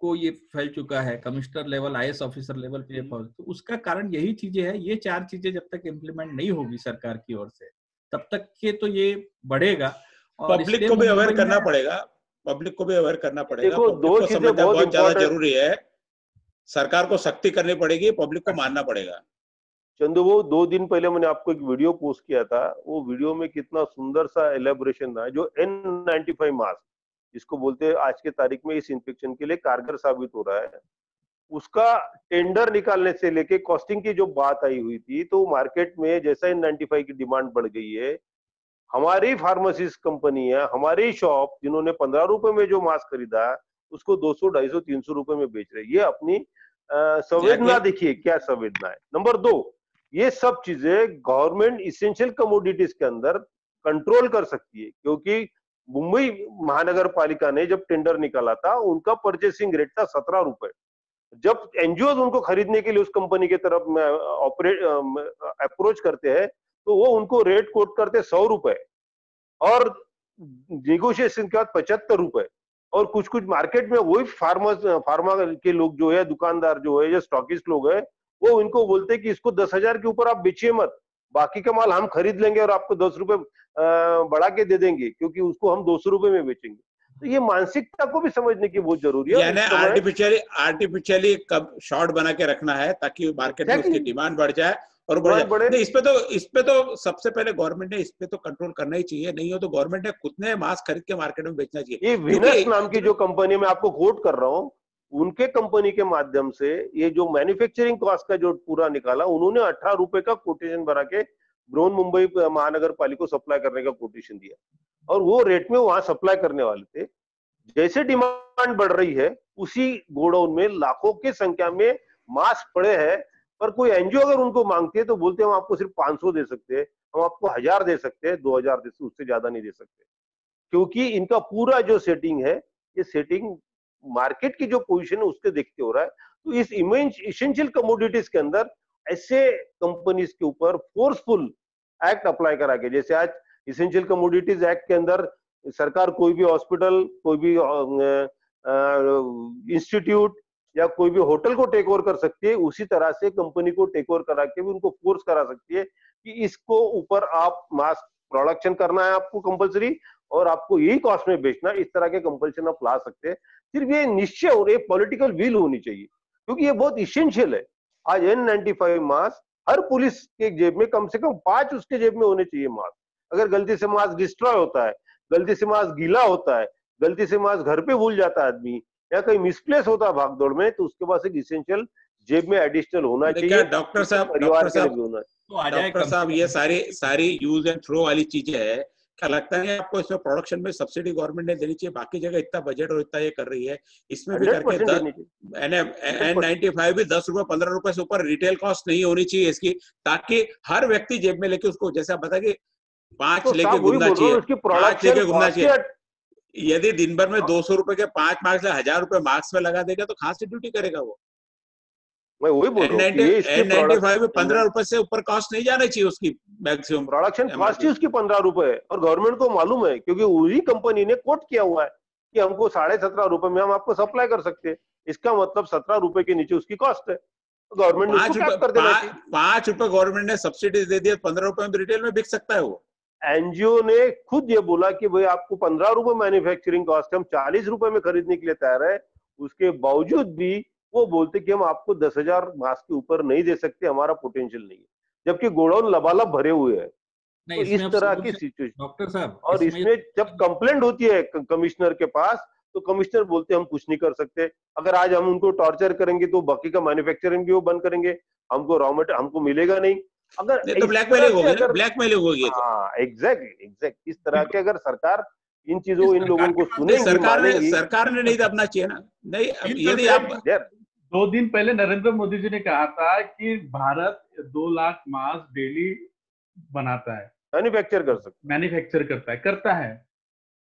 को ये फैल चुका है, commissioner level IAS officer level पे, तो उसका कारण यही चीजें हैं। ये 4 चीजें जब तक इम्प्लीमेंट नहीं होगी सरकार की ओर से, तब तक के तो ये बढ़ेगा। पब्लिक को भी अवेयर करना पड़ेगा, पब्लिक को भी अवेयर करना पड़ेगा। दो चीजें बहुत ज्यादा जरूरी है, सरकार को सख्ती करनी पड़ेगी, पब्लिक को मानना पड़ेगा। चंदू, वो 2 दिन पहले मैंने आपको एक वीडियो पोस्ट किया था, वो वीडियो में कितना सुंदर सा एलेब्रेशन था। जो N95 मास्क जिसको बोलते हैं आज के तारीख में इस इन्फेक्शन के लिए कारगर साबित हो रहा है, उसका टेंडर निकालने से लेके कॉस्टिंग की जो बात आई हुई थी, तो मार्केट में जैसा N95 की डिमांड बढ़ गई है, हमारी फार्मासिस्ट कंपनी है, हमारी शॉप जिन्होंने 15 रुपए में जो मास्क खरीदा उसको 200, 250, 300 रुपए में बेच रही है। ये अपनी संवेदना देखिए, क्या संवेदना है। नंबर 2, ये सब चीजें गवर्नमेंट इसेंशियल कमोडिटीज के अंदर कंट्रोल कर सकती है, क्योंकि मुंबई महानगर पालिका ने जब टेंडर निकाला था उनका परचेसिंग रेट था 17 रुपए। जब एनजीओ उनको खरीदने के लिए उस कंपनी के तरफ अप्रोच करते हैं तो वो उनको रेट कोट करते 100 रुपए और निगोशिएशन के बाद 75 रुपए। और कुछ कुछ मार्केट में वही फार्मा के लोग जो है, दुकानदार जो है या स्टॉकिस्ट लोग है, वो इनको बोलते कि इसको 10,000 के ऊपर आप बेचिए मत, बाकी का माल हम खरीद लेंगे और आपको 10 रुपए बढ़ा के दे देंगे, क्योंकि उसको हम 200 रुपए में बेचेंगे। तो ये मानसिकता को भी समझने की बहुत जरूरी है। यानी आर्टिफिशियली कब शॉर्ट बना के रखना है ताकि मार्केट में उसकी डिमांड बढ़ जाए और बढ़े। नहीं, इस पे तो सबसे पहले गवर्नमेंट ने इस पे तो कंट्रोल करना ही चाहिए। नहीं हो तो गवर्नमेंट ने खुद ने मास्क खरीद के मार्केट में बेचना चाहिए। ये विनस नाम की जो कंपनी, मैं आपको कोट कर रहा हूँ, उनके कंपनी के माध्यम से ये जो मैन्युफैक्चरिंग कॉस्ट का जो पूरा निकाला, उन्होंने 18 रुपए का कोटेशन बना के ब्रोन मुंबई महानगर पालिका को सप्लाई करने का कोटेशन दिया और वो रेट में वहां सप्लाई करने वाले थे। जैसे डिमांड बढ़ रही है, उसी गोडाउन में लाखों की संख्या में मास्क पड़े हैं, पर कोई एनजीओ अगर उनको मांगती है तो बोलते हैं हम आपको सिर्फ 500 दे सकते हैं, हम आपको 1000 दे सकते हैं, 2000 दे सकते, उससे ज्यादा नहीं दे सकते। क्योंकि इनका पूरा जो सेटिंग है, ये सेटिंग मार्केट की जो पोजीशन है उसके देखते हो रहा है। तो इस इसेंशियल कमोडिटीज के अंदर ऐसे कंपनीज के ऊपर फोर्सफुल एक्ट अप्लाई करा के, जैसे आज इसेंशियल कमोडिटीज एक्ट के अंदर सरकार कोई भी हॉस्पिटल, कोई भी इंस्टीट्यूट या कोई भी होटल को टेक ओवर कर सकती है, उसी तरह से कंपनी को टेक ओवर करा के भी उनको फोर्स करा सकती है कि इसको ऊपर आप मास्क प्रोडक्शन करना है आपको कंपलसरी और आपको यही कॉस्ट में बेचना, इस तरह के कंपल्शन आप ला सकते हैं। सिर्फ ये निश्चय और ये पॉलिटिकल विल होनी चाहिए, क्योंकि ये बहुत इसेंशियल है। आज N95 मास्क हर पुलिस के जेब में, कम से कम 5 उसके जेब में होने चाहिए मास्क। अगर गलती से मास्क डिस्ट्रॉय होता है, गलती से मास्क गीला होता है, गलती से मास्क घर पे भूल जाता है आदमी या कहीं मिसप्लेस होता है भागदौड़ में, तो उसके पास एक इसेंशियल जेब में एडिशनल होना चाहिए। डॉक्टर साहब, परिवार के लिए होना चाहिए। डॉक्टर साहब, ये सारी यूज एंड थ्रो वाली चीजें है, क्या लगता है आपको इसमें प्रोडक्शन में सब्सिडी गवर्नमेंट ने देनी चाहिए? बाकी जगह इतना बजट और इतना ये कर रही है, इसमें भी करके N95 भी 10 रुपए 15 रुपए से ऊपर रिटेल कॉस्ट नहीं होनी चाहिए इसकी, ताकि हर व्यक्ति जेब में लेके उसको, जैसे आप बता कि 5 लेके घूमना चाहिए। यदि दिन भर में 200 रुपए के 5 मार्क्स 1000 रुपए मार्क्स में लगा देगा तो कहाँ से ड्यूटी करेगा वो? मैं वही बोल रहा हूँ, 95 में 15 रुपए से ऊपर कॉस्ट नहीं जाना चाहिए उसकी मैक्सिमम प्रोडक्शन कॉस्ट ही उसकी 15 रुपए है। और गवर्नमेंट को मालूम है क्योंकि वही कंपनी ने कोट किया हुआ है कि हमको 17.5 रुपए में हम आपको सप्लाई कर सकते हैं। इसका मतलब 17 रुपए के नीचे उसकी कॉस्ट है। गवर्नमेंट ने 5 रुपए गवर्नमेंट ने सब्सिडी दे दिया, 15 रुपए में रिटेल में बिक सकता है वो। एनजीओ ने खुद ये बोला कि भाई आपको 15 रुपए मैन्युफैक्चरिंग कॉस्ट, हम 40 रुपए में खरीदने के लिए तैयार है। उसके बावजूद भी वो बोलते कि हम आपको 10,000 मास्क के ऊपर नहीं दे सकते, हमारा पोटेंशियल नहीं है, जबकि गोडाउन लबालब भरे हुए है। तो इस तरह की सिचुएशन डॉक्टर साहब, और इसमें जब कंप्लेंट होती है कमिश्नर के पास तो कमिश्नर बोलते हैं हम कुछ नहीं कर सकते। अगर आज हम उनको टॉर्चर करेंगे तो बाकी का मैन्युफैक्चरिंग भी वो बंद करेंगे, हमको रॉ मटेरियल हमको मिलेगा नहीं। अगर तो ब्लैकमेलिंग होगी ना, ब्लैकमेलिंग होगी। हाँ एग्जैक्ट। इस तरह के अगर सरकार इन चीजों इन लोगों को सुने, सरकार ने नहीं दबना चाहिए ना। नहीं, यदि आप 2 दिन पहले नरेंद्र मोदी जी ने कहा था कि भारत 2 लाख मास्क डेली बनाता है, मैन्युफैक्चर करता है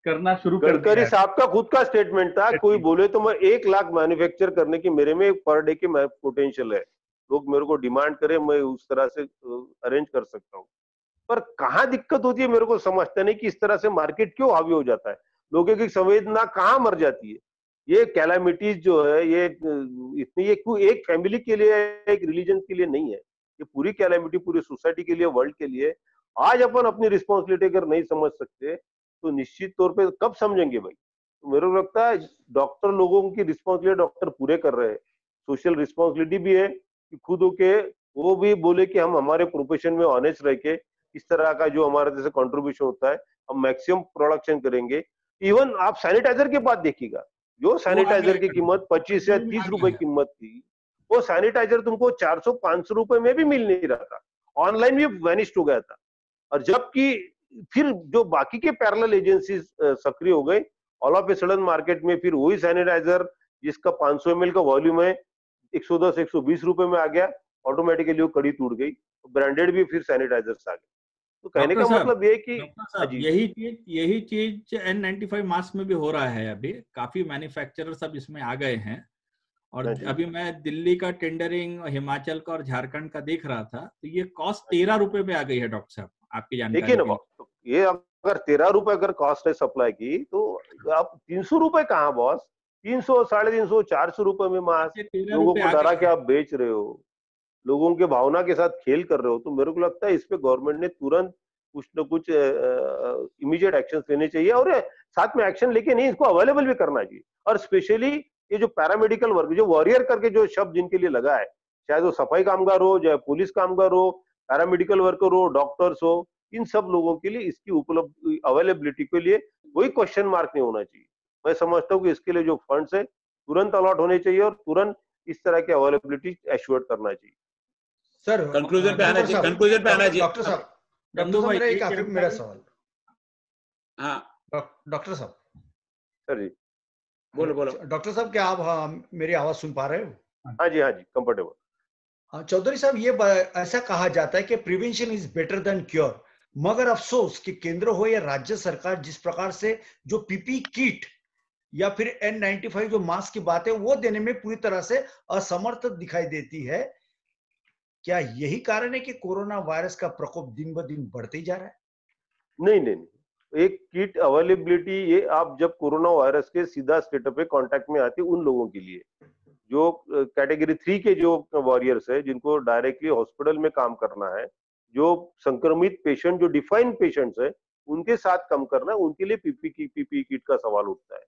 करना शुरू कर दिया। गडकरी साहब का खुद का स्टेटमेंट था, कोई बोले तो मैं 1 लाख मैन्युफैक्चर करने की मेरे में पर डे की पोटेंशियल है, लोग मेरे को डिमांड करें मैं उस तरह से अरेंज कर सकता हूँ। पर कहाँ दिक्कत होती है मेरे को समझता नहीं कि इस तरह से मार्केट क्यों हावी हो जाता है, लोगों की संवेदना कहाँ मर जाती है। ये कैलामिटीज जो है ये इतनी एक फैमिली के लिए, एक रिलीजन के लिए नहीं है, ये पूरी कैलामिटी पूरी सोसाइटी के लिए, वर्ल्ड के लिए। आज अपन अपनी रिस्पॉन्सिबिलिटी अगर नहीं समझ सकते तो निश्चित तौर पे कब समझेंगे भाई। तो मेरे को लगता है डॉक्टर लोगों की रिस्पॉन्सिबिलिटी डॉक्टर पूरे कर रहे हैं, सोशल रिस्पॉन्सिबिलिटी भी है कि खुद होके वो भी बोले कि हम हमारे प्रोफेशन में ऑनेस्ट रह के इस तरह का जो हमारे जैसे कंट्रीब्यूशन होता है हम मैक्सिमम प्रोडक्शन करेंगे। इवन आप सैनिटाइजर के बाद देखिएगा, जो सैनिटाइजर की कीमत 25 या 30 रुपए कीमत थी, वो सैनिटाइजर तुमको 400-500 रुपए में भी मिल नहीं रहा था, ऑनलाइन भी वैनिश्ड हो गया था। और जबकि फिर जो बाकी के पैरेलल एजेंसीज सक्रिय हो गए, all of a sudden market में फिर वही सैनिटाइजर जिसका 500 ml का वॉल्यूम है 110-120 रुपए में आ गया, ऑटोमेटिकली वो कड़ी टूट गई, ब्रांडेड भी फिर सैनिटाइजर्स आ गए। तो कहने का मतलब ये कि यही चीज N95 मास्क में भी हो रहा है। अभी काफी मैन्युफैक्चरर्स अब इसमें आ गए हैं। और अभी मैं दिल्ली का टेंडरिंग, हिमाचल का और झारखंड का देख रहा था, तो ये कॉस्ट 13 रुपए में आ गई है। डॉक्टर साहब आपकी जानकारी देखिए ना, ये अगर 13 रुपए अगर कॉस्ट है सप्लाई की तो आप 300 रुपए कहाँ बॉस, 300, 350, 400 रुपए में मास्क लोगों को डरा के आप बेच रहे हो, लोगों के भावना के साथ खेल कर रहे हो। तो मेरे को लगता है इस पे गवर्नमेंट ने तुरंत कुछ न कुछ इमीडिएट एक्शन लेने चाहिए, और साथ में एक्शन लेके नहीं इसको अवेलेबल भी करना चाहिए। और स्पेशली ये जो पैरामेडिकल वर्क, जो वॉरियर करके जो शब्द जिनके लिए लगा है, चाहे वो सफाई कामगार हो, चाहे पुलिस कामगार हो, पैरामेडिकल वर्कर हो, डॉक्टर्स हो, इन सब लोगों के लिए इसकी उपलब्ध अवेलेबिलिटी के लिए कोई क्वेश्चन मार्क नहीं होना चाहिए। मैं समझता हूँ कि इसके लिए जो फंड्स है तुरंत अलॉट होने चाहिए और तुरंत इस तरह की अवेलेबिलिटी एश्योर करना चाहिए। सर कंक्लूजन पे आना चाहिए, कंक्लूजन पे आना चाहिए। डॉक्टर साहब, मेरा सवाल, हाँ डॉक्टर साहब, सर जी बोलो। डॉक्टर साहब क्या आप मेरी आवाज सुन पा रहे हो? हाँ जी कंफर्टेबल। हाँ चौधरी साहब, ये ऐसा कहा जाता है कि prevention is better than cure, मगर अफसोस कि केंद्र हो या राज्य सरकार जिस प्रकार से जो पीपी किट या फिर N95 जो मास्क की बात है वो देने में पूरी तरह से असमर्थ दिखाई देती है। क्या यही कारण है कि कोरोना वायरस का प्रकोप दिन ब दिन बढ़ते जा रहा है? नहीं, एक किट अवेलेबिलिटी ये आप जब कोरोना वायरस के सीधा स्टेटअप पे कांटेक्ट में आते उन लोगों के लिए जो कैटेगरी 3 के जो वॉरियर्स है, जिनको डायरेक्टली हॉस्पिटल में काम करना है, जो संक्रमित पेशेंट, जो डिफाइंड पेशेंट्स है उनके साथ काम करना है, उनके लिए पीपी किट का सवाल उठता है।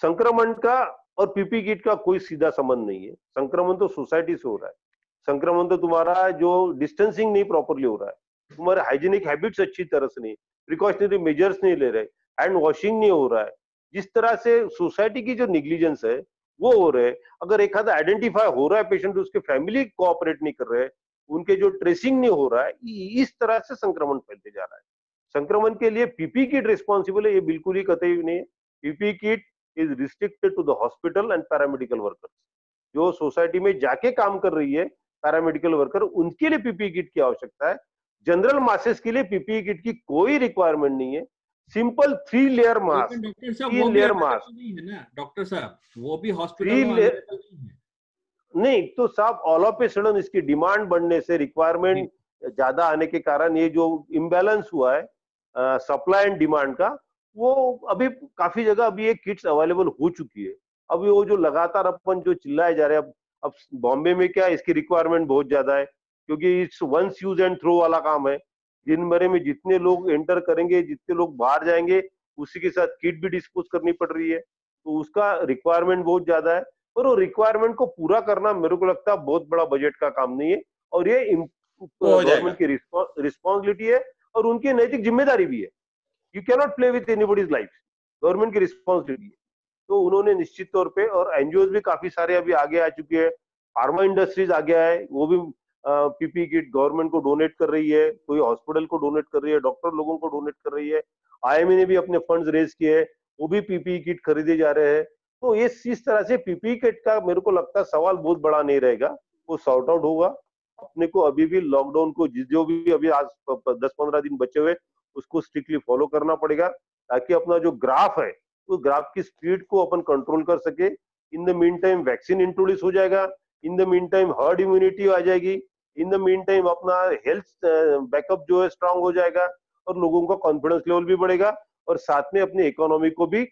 संक्रमण का और पीपी किट का कोई सीधा संबंध नहीं है। संक्रमण तो सोसाइटी से हो रहा है, संक्रमण तो तुम्हारा जो डिस्टेंसिंग नहीं प्रॉपरली हो रहा है, तुम्हारे हाइजीनिक हैबिट्स अच्छी तरह से नहीं, प्रिकॉशनरी मेजर्स नहीं ले रहे, हैंड वॉशिंग नहीं हो रहा है, जिस तरह से सोसाइटी की जो निग्लिजेंस है वो हो रहे। अगर एक आधा आइडेंटिफाई हो रहा है पेशेंट, उसके फैमिली कोऑपरेट नहीं कर रहे, उनके जो ट्रेसिंग नहीं हो रहा है, इस तरह से संक्रमण फैलते जा रहा है। संक्रमण के लिए पीपी किट रिस्पॉन्सिबल है ये बिल्कुल ही कतई नहीं है। PP kit is restricted to the hospital and paramedical workers. जो सोसाइटी में जाके काम कर रही है पैरामेडिकल वर्कर, उनके लिए पीपी किट की आवश्यकता है। जनरल मासेस के लिए पीपीई किट की कोई रिक्वायरमेंट नहीं है, simple 3 layer mask, 3 layer mask है ना डॉक्टर साहब, वो भी हॉस्पिटल नहीं तो साहब ऑल ऑफ ए सडन इसकी डिमांड बढ़ने से, रिक्वायरमेंट ज्यादा आने के कारण ये जो इम्बैलेंस हुआ है सप्लाई एंड डिमांड का, वो अभी काफी जगह अभी ये किट्स अवेलेबल हो चुकी है। अब वो जो लगातार अपन जो चिल्लाए जा रहे हैं, अब बॉम्बे में क्या इसकी रिक्वायरमेंट बहुत ज्यादा है क्योंकि it's once use and throw वाला काम है, दिन भर में जितने लोग एंटर करेंगे जितने लोग बाहर जाएंगे उसी के साथ किट भी डिस्पोज करनी पड़ रही है, तो उसका रिक्वायरमेंट बहुत ज्यादा है। पर वो रिक्वायरमेंट को पूरा करना मेरे को लगता है बहुत बड़ा बजट का काम नहीं है, और ये गवर्नमेंट की रिस्पॉन्सिबिलिटी है और उनकी नैतिक जिम्मेदारी भी है। You can not play with anybody's life, government की रिस्पॉन्सिबिलिटी है। तो उन्होंने निश्चित तौर पे, और एनजीओ भी काफी सारे अभी आगे आ चुके हैं, फार्मा इंडस्ट्रीज आगे आए, वो भी पीपी किट गवर्नमेंट को डोनेट कर रही है, कोई हॉस्पिटल को डोनेट कर रही है, डॉक्टर लोगों को डोनेट कर रही है, आईएमए ने भी अपने फंड्स रेज किए हैं, वो भी पीपी किट खरीदे जा रहे हैं। तो ये इस तरह से पीपी किट का मेरे को लगता है सवाल बहुत बड़ा नहीं रहेगा, वो सॉर्ट आउट होगा। अपने को अभी भी लॉकडाउन को जो भी अभी आज 10-15 दिन बचे हुए उसको स्ट्रिक्टली फॉलो करना पड़ेगा ताकि अपना जो ग्राफ है उस ग्राफ की स्पीड को अपन कंट्रोल कर सके। In the mean time vaccine introduce हो जाएगा, in the mean time herd immunity आ जाएगी, इन द मीन टाइम अपना हेल्थ बैकअप जो है स्ट्रांग हो जाएगा और लोगों का कॉन्फिडेंस लेवल भी बढ़ेगा और साथ में अपनी इकोनॉमी को भी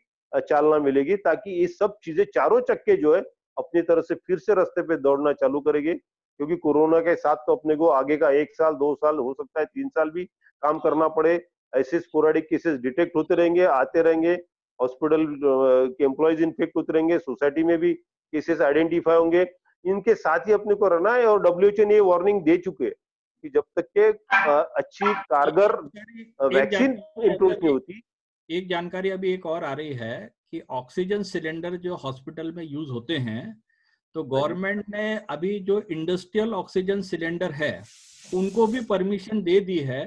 चालना मिलेगी, ताकि ये सब चीजें चारों चक्के जो है अपनी तरफ से फिर से रास्ते पे दौड़ना चालू करेंगे। क्योंकि कोरोना के साथ तो अपने को आगे का 1 साल 2 साल हो सकता है 3 साल भी काम करना पड़े। ऐसे स्पोरैडिक केसेस डिटेक्ट होते रहेंगे, आते रहेंगे, हॉस्पिटल के एम्प्लॉयज इन्फेक्ट होते रहेंगे, सोसाइटी में भी केसेस आइडेंटिफाई होंगे, इनके साथ ही अपने को रहना है। और WHO ने ये वार्निंग दे चुके हैं कि जब तक के अच्छी कारगर वैक्सीन इंट्रोड्यूस नहीं होती। एक जानकारी अभी एक और आ रही है कि ऑक्सीजन सिलेंडर जो हॉस्पिटल में यूज होते हैं, तो गवर्नमेंट ने अभी जो इंडस्ट्रियल ऑक्सीजन सिलेंडर है उनको भी परमिशन दे दी है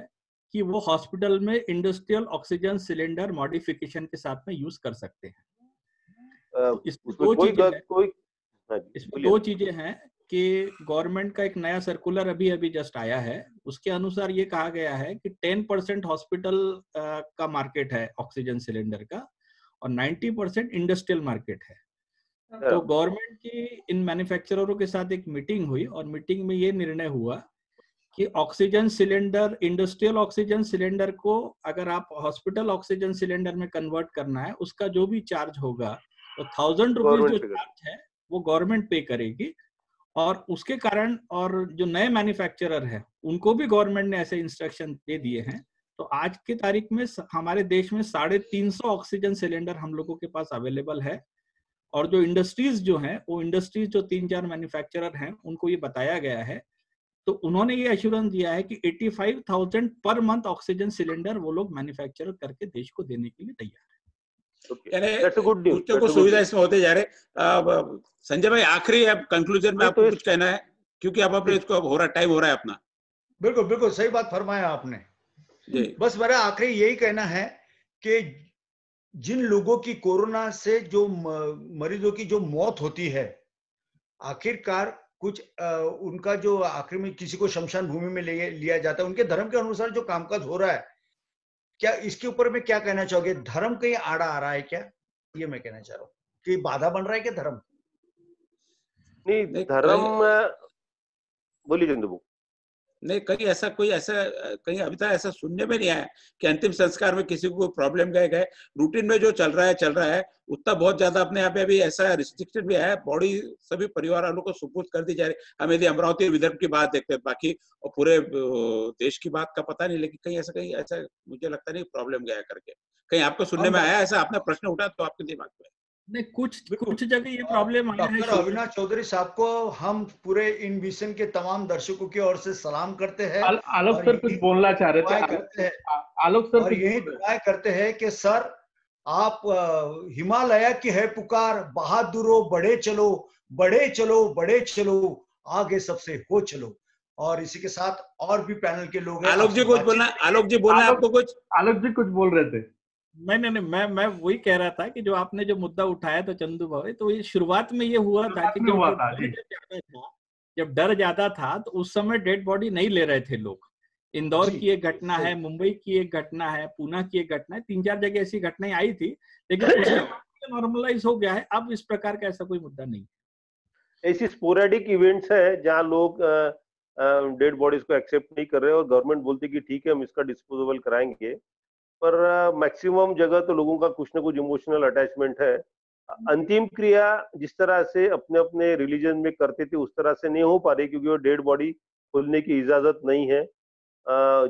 कि वो हॉस्पिटल में इंडस्ट्रियल ऑक्सीजन सिलेंडर मॉडिफिकेशन के साथ में यूज कर सकते हैं। इसमें 2 चीजें हैं कि गवर्नमेंट का एक नया सर्कुलर अभी जस्ट आया है, उसके अनुसार ये कहा गया है कि 10% हॉस्पिटल का मार्केट है ऑक्सीजन सिलेंडर का और 90% इंडस्ट्रियल मार्केट है। तो गवर्नमेंट की इन मैन्युफैक्चररों के साथ एक मीटिंग हुई और मीटिंग में ये निर्णय हुआ कि oxygen cylinder, industrial oxygen cylinder को अगर आप हॉस्पिटल ऑक्सीजन सिलेंडर में कन्वर्ट करना है उसका जो भी चार्ज होगा तो 1000 रुपीज जो चार्ज है वो गवर्नमेंट पे करेगी। और उसके कारण और जो नए मैन्युफैक्चरर हैं उनको भी गवर्नमेंट ने ऐसे इंस्ट्रक्शन दे दिए हैं। तो आज की तारीख में हमारे देश में 350 ऑक्सीजन सिलेंडर हम लोगों के पास अवेलेबल है। और जो इंडस्ट्रीज जो हैं, वो इंडस्ट्रीज जो 3-4 मैन्युफैक्चरर हैं उनको ये बताया गया है, तो उन्होंने ये एश्योरेंस दिया है कि 85,000 पर मंथ ऑक्सीजन सिलेंडर वो लोग मैन्युफैक्चर करके देश को देने के लिए तैयार है। सुविधा इसमें होते जा रहे। संजय भाई, आखिरी अब कंक्लूजन में आपको कुछ कहना है क्योंकि अब अपने इसको हो रहा टाइम हो रहा है अपना। बिल्कुल बिल्कुल सही बात फरमाया आपने। बस मेरा आखिरी यही कहना है कि जिन लोगों की कोरोना से जो मरीजों की जो मौत होती है, आखिरकार कुछ उनका जो आखिर में किसी को शमशान भूमि में ले लिया जाता है, उनके धर्म के अनुसार जो कामकाज हो रहा है, क्या इसके ऊपर में क्या कहना चाहोगे? धर्म कहीं आड़ा आ रहा है क्या? ये मैं कहना चाह रहा हूँ कि बाधा बन रहा है क्या धर्म? नहीं, धर्म बोलिए चंदू। नहीं, कहीं ऐसा कोई ऐसा कहीं अभी तक ऐसा सुनने में नहीं आया कि अंतिम संस्कार में किसी को प्रॉब्लम गए। रूटीन में जो चल रहा है उतना बहुत ज्यादा अपने यहाँ पे अभी ऐसा रिस्ट्रिक्टेड भी है, बॉडी सभी परिवार वालों को सुपुर्द कर दी जा रही है। हम यदि अमरावती विदर्भ की बात देखते हैं, बाकी और पूरे देश की बात का पता नहीं, लेकिन कहीं ऐसा मुझे लगता नहीं प्रॉब्लम गया करके कहीं आपको सुनने में आया? ऐसा आपने प्रश्न उठा तो आपके दिमाग में नहीं कुछ जगह ये प्रॉब्लम? डॉक्टर अविनाश चौधरी साहब को हम पूरे इनविजन के तमाम दर्शकों की ओर से सलाम करते हैं। आलोक सर कुछ बोलना चाह रहे थे। आलोक सर और यही दुआएं करते हैं कि सर आप हिमालय की है पुकार, बहादुरों बढ़े चलो, बढ़े चलो, बढ़े चलो, आगे सबसे हो चलो। और इसी के साथ और भी पैनल के लोग हैं। आलोक जी बोलना आपको कुछ? आलोक जी कुछ बोल रहे थे। नहीं, मैं वही कह रहा था कि जो आपने जो मुद्दा उठाया तो चंदू भाई, तो ये शुरुआत में ये हुआ था कि जब डर ज्यादा था तो उस समय डेड बॉडी नहीं ले रहे थे लोग, इंदौर की एक घटना है, मुंबई की एक घटना है, पुणे की एक घटना है, 3-4 जगह ऐसी घटनाएं आई थी, लेकिन नॉर्मलाइज हो गया है। अब इस प्रकार का ऐसा कोई मुद्दा नहीं है। ऐसी स्पोरेडिक इवेंट्स है जहां लोग डेड बॉडीज को एक्सेप्ट नहीं कर रहे और गवर्नमेंट बोलती कि ठीक है हम इसका डिस्पोजेबल कराएंगे, पर मैक्सिमम जगह तो लोगों का कुछ ना कुछ इमोशनल अटैचमेंट है। अंतिम क्रिया जिस तरह से अपने अपने रिलीजन में करते थे उस तरह से नहीं हो पा रही, क्योंकि वो डेड बॉडी खोलने की इजाजत नहीं है।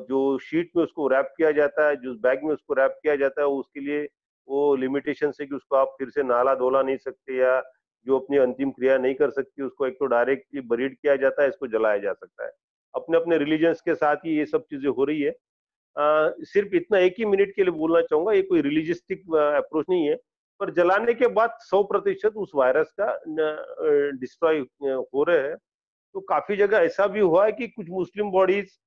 जो शीट में उसको रैप किया जाता है, जो बैग में उसको रैप किया जाता है, उसके लिए वो लिमिटेशन है कि उसको आप फिर से नाला धोला नहीं सकते या जो अपनी अंतिम क्रिया नहीं कर सकती उसको एक तो डायरेक्टली बरीड किया जाता है, इसको जलाया जा सकता है। अपने अपने रिलीजन्स के साथ ही ये सब चीजें हो रही है। सिर्फ इतना 1 मिनट के लिए बोलना चाहूंगा, ये कोई रिलीजिस्टिक अप्रोच नहीं है, पर जलाने के बाद 100% उस वायरस का डिस्ट्रॉय हो रहे हैं। तो काफी जगह ऐसा भी हुआ है कि कुछ मुस्लिम बॉडीज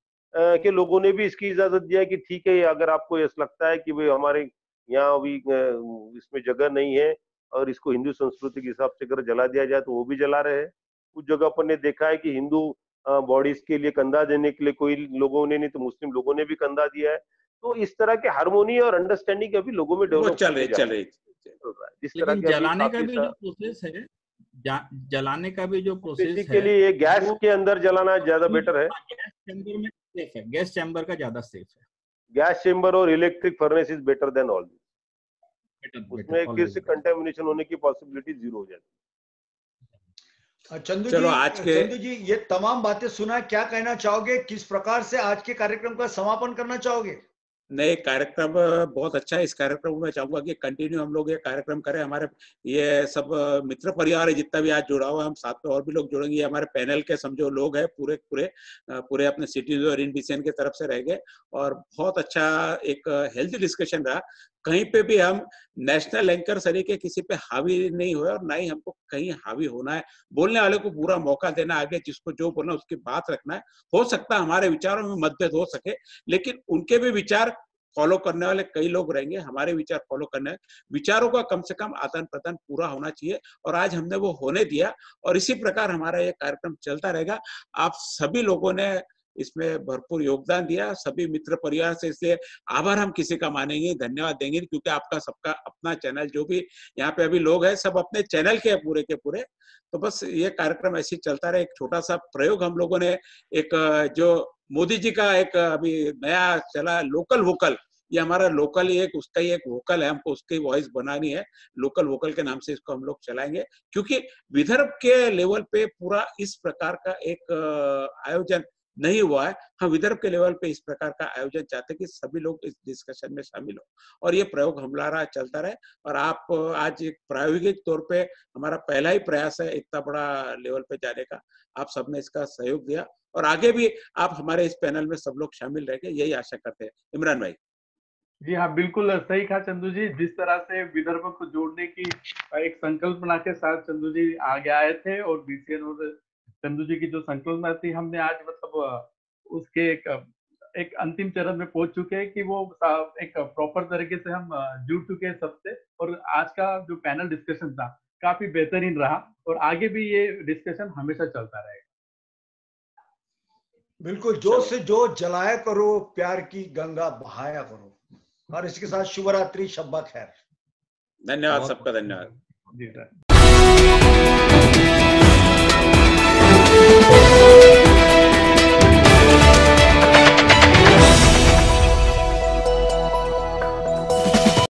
के लोगों ने भी इसकी इजाजत दिया है कि ठीक है अगर आपको ऐसा लगता है कि भाई हमारे यहाँ अभी इसमें जगह नहीं है और इसको हिंदू संस्कृति के हिसाब से अगर जला दिया जाए तो वो भी जला रहे हैं। कुछ जगह पर ने देखा है कि हिंदू बॉडीज के लिए कंधा देने के लिए कोई लोगों ने नहीं तो मुस्लिम लोगों ने भी कंधा दिया है। तो इस तरह के हार्मोनी और अंडरस्टैंडिंग अभी लोगों में डेवलप चल रही है। जलाने का भी जो प्रोसेस है, के लिए गैस के अंदर जलाना ज्यादा बेटर है। गैस चैम्बर का ज्यादा सेफ है। गैस चैम्बर और electric furnace is better than all. उसमें किसी कंटेमिनेशन होने की पॉसिबिलिटी 0 हो जाती है। चंदू जी ये तमाम बातें सुना, क्या कहना चाहोगे, किस प्रकार से आज के कार्यक्रम का समापन करना चाहोगे? नहीं, कार्यक्रम बहुत अच्छा है। इस कार्यक्रम में चाहूंगा कि कंटिन्यू हम लोग ये कार्यक्रम करें। हमारे ये सब मित्र परिवार है जितना भी आज जुड़ा हुआ, हम साथ में और भी लोग जुड़ेंगे। हमारे पैनल के समझो लोग हैं पूरे अपने सिटीज और INBCN के तरफ से रह गए और बहुत अच्छा एक हेल्थी डिस्कशन रहा। कहीं पे भी हम नेशनल एंकर सरी के किसी पे हावी नहीं हुए और ना ही हमको कहीं हावी होना है। बोलने वाले को पूरा मौका देना, आगे जिसको जो बोलना उसकी बात रखना है। हो सकता है हमारे विचारों में मतभेद हो सके, लेकिन उनके भी विचार फॉलो करने वाले कई लोग रहेंगे, हमारे विचार फॉलो करने वाले। विचारों का कम से कम आदान प्रदान पूरा होना चाहिए और आज हमने वो होने दिया और इसी प्रकार हमारा ये कार्यक्रम चलता रहेगा। आप सभी लोगों ने इसमें भरपूर योगदान दिया, सभी मित्र परिवार से इसलिए आभार हम किसी का मानेंगे, धन्यवाद देंगे, क्योंकि आपका सबका अपना चैनल, जो भी यहाँ पे अभी लोग हैं सब अपने चैनल के पूरे के पूरे। तो बस ये कार्यक्रम ऐसे चलता रहे। एक छोटा सा प्रयोग हम लोगों ने, एक जो मोदी जी का एक अभी नया चला लोकल वोकल, ये हमारा लोकल एक उसका ही एक वोकल है, हमको उसकी वॉइस बनानी है। लोकल वोकल के नाम से इसको हम लोग चलाएंगे, क्योंकि विदर्भ के लेवल पे पूरा इस प्रकार का एक आयोजन नहीं हुआ है। हम विदर्भ के लेवल पे इस प्रकार का आयोजन चाहते हैं कि सभी लोग इस डिस्कशन में शामिल हो और ये प्रयोग हमारा चलता रहे। और आप आज एक प्रायोगिक तौर पे हमारा पहला ही प्रयास है इतना बड़ा लेवल पे जाने का, आप सबने इसका सहयोग दिया और आगे भी आप हमारे इस पैनल में सब लोग शामिल रहेंगे, यही आशा करते हैं। इमरान भाई जी हाँ, बिल्कुल सही कहा चंदू जी। जिस तरह से विदर्भ को जोड़ने की एक संकल्पना के साथ चंदू जी आगे आए थे और BCN और चंदू जी की जो संकल्पना थी, हमने आज मतलब उसके एक अंतिम चरण में पहुंच चुके हैं कि वो एक प्रॉपर तरीके से हम जुड़ चुके हैं सबसे। और आज का जो पैनल डिस्कशन था काफी बेहतरीन रहा और आगे भी ये डिस्कशन हमेशा चलता रहेगा। बिल्कुल, जोश से जो जलाया करो, प्यार की गंगा बहाया करो। और इसके साथ शुभ रात्रि, शब्बा खैर, धन्यवाद सबका, धन्यवाद।